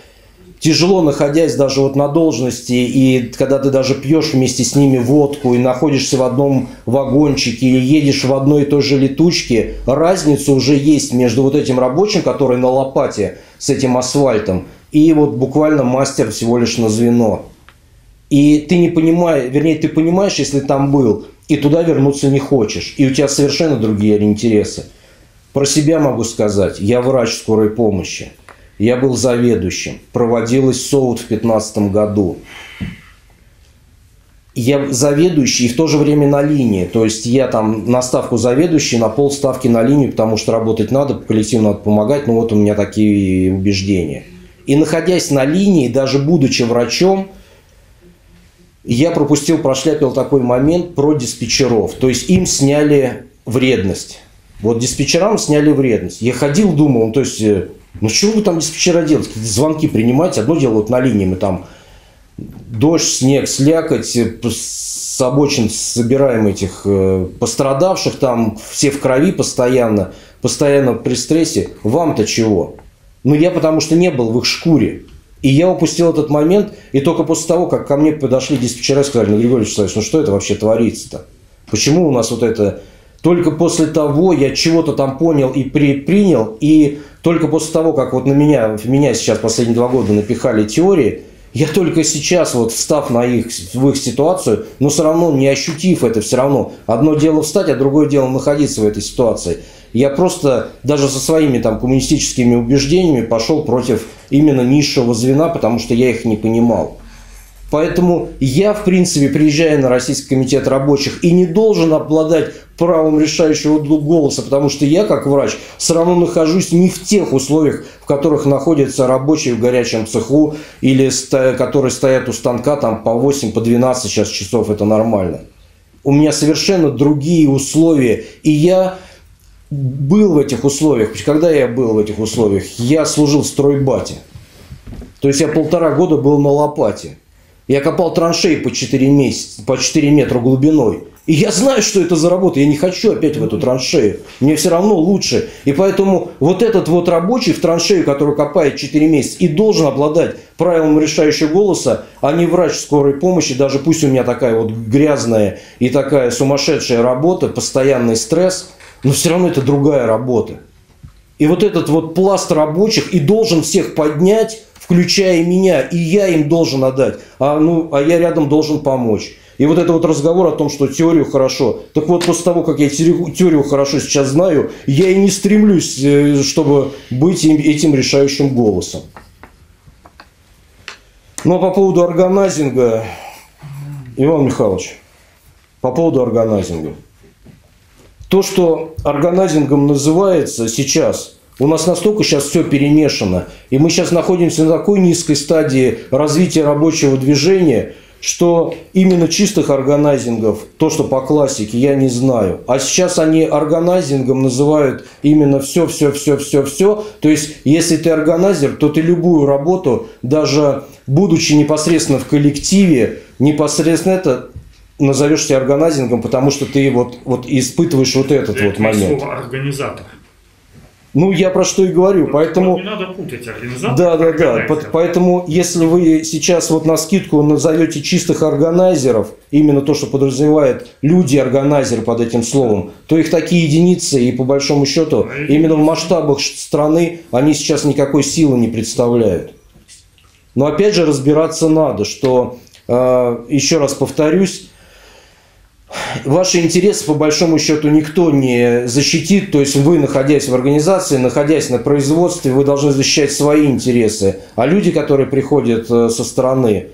тяжело, находясь даже вот на должности, и когда ты даже пьешь вместе с ними водку и находишься в одном вагончике или едешь в одной и той же летучке, разница уже есть между вот этим рабочим, который на лопате с этим асфальтом, и вот буквально мастер всего лишь на звено. И ты не понимаешь, вернее, ты понимаешь, если там был, и туда вернуться не хочешь. И у тебя совершенно другие интересы. Про себя могу сказать. Я врач скорой помощи. Я был заведующим. Проводилась СОУД в пятнадцатом году. Я заведующий и в то же время на линии. То есть я там на ставку заведующий, на полставки на линию, потому что работать надо, по коллективу надо помогать. Ну вот у меня такие убеждения. И находясь на линии, даже будучи врачом, я пропустил, прошляпил такой момент про диспетчеров. То есть им сняли вредность. Вот диспетчерам сняли вредность. Я ходил, думал, то есть, ну чего вы там диспетчера делаете? Звонки принимаете, одно дело вот на линии мы там дождь, снег, слякоть, с обочин собираем этих пострадавших, там все в крови постоянно, постоянно при стрессе. Вам-то чего? Ну я потому что не был в их шкуре. И я упустил этот момент, и только после того, как ко мне подошли диспетчера и сказали: ну, Григорий Вячеславович, ну что это вообще творится-то? Почему у нас вот это... Только после того я чего-то там понял и принял, и только после того, как вот на меня, меня сейчас последние два года напихали теории, я только сейчас, вот встав на их, в их ситуацию, но все равно не ощутив это, все равно одно дело встать, а другое дело находиться в этой ситуации. Я просто даже со своими там коммунистическими убеждениями пошел против именно низшего звена, потому что я их не понимал. Поэтому я, в принципе, приезжая на Российский комитет рабочих, и не должен обладать правом решающего голоса, потому что я, как врач, все равно нахожусь не в тех условиях, в которых находятся рабочие в горячем цеху, или ста- которые стоят у станка там по восемь, по двенадцать сейчас часов, это нормально. У меня совершенно другие условия, и я... был в этих условиях. Когда я был в этих условиях? Я служил в стройбате. То есть я полтора года был на лопате. Я копал траншеи по четыре, месяца, по четыре метра глубиной. И я знаю, что это за работа. Я не хочу опять в эту траншею. Мне все равно лучше. И поэтому вот этот вот рабочий в траншею, который копает четыре месяца, и должен обладать правилом решающего голоса, а не врач скорой помощи. Даже пусть у меня такая вот грязная и такая сумасшедшая работа, постоянный стресс, но все равно это другая работа. И вот этот вот пласт рабочих и должен всех поднять, включая меня, и я им должен отдать, а, ну, а я рядом должен помочь. И вот это вот разговор о том, что теорию хорошо. Так вот, после того, как я теорию хорошо сейчас знаю, я и не стремлюсь, чтобы быть этим решающим голосом. Ну, а по поводу органайзинга, Иван Михайлович, по поводу органайзинга. То, что органайзингом называется сейчас, у нас настолько сейчас все перемешано, и мы сейчас находимся на такой низкой стадии развития рабочего движения, что именно чистых органайзингов, то, что по классике, я не знаю. А сейчас они органайзингом называют именно все-все-все-все-все. То есть, если ты органайзер, то ты любую работу, даже будучи непосредственно в коллективе, непосредственно это... назовешь себя органайзингом, потому что ты вот, вот испытываешь вот этот это вот момент. Слово организатор. Ну, я про что и говорю. Вот, поэтому... вот не надо путать организатор. Да, да, да. Под, поэтому, если вы сейчас вот на скидку назовете чистых органайзеров, именно то, что подразумевает люди-органайзеры под этим словом, то их такие единицы, и по большому счету, а именно в масштабах страны они сейчас никакой силы не представляют. Но опять же разбираться надо, что, э, еще раз повторюсь, ваши интересы, по большому счету, никто не защитит. То есть вы, находясь в организации, находясь на производстве, вы должны защищать свои интересы. А люди, которые приходят со стороны,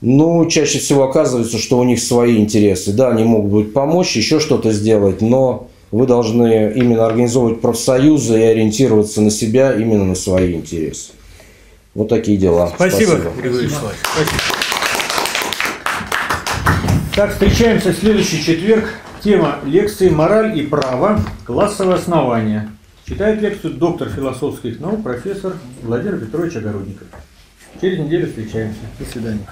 ну, чаще всего оказывается, что у них свои интересы. Да, они могут помочь, еще что-то сделать, но вы должны именно организовывать профсоюзы и ориентироваться на себя, именно на свои интересы. Вот такие дела. Спасибо, Григорий Вячеславович. Спасибо. Так, встречаемся в следующий четверг. Тема лекции «Мораль и право. Классовое основание». Читает лекцию доктор философских наук, профессор Владимир Петрович Огородников. Через неделю встречаемся. До свидания.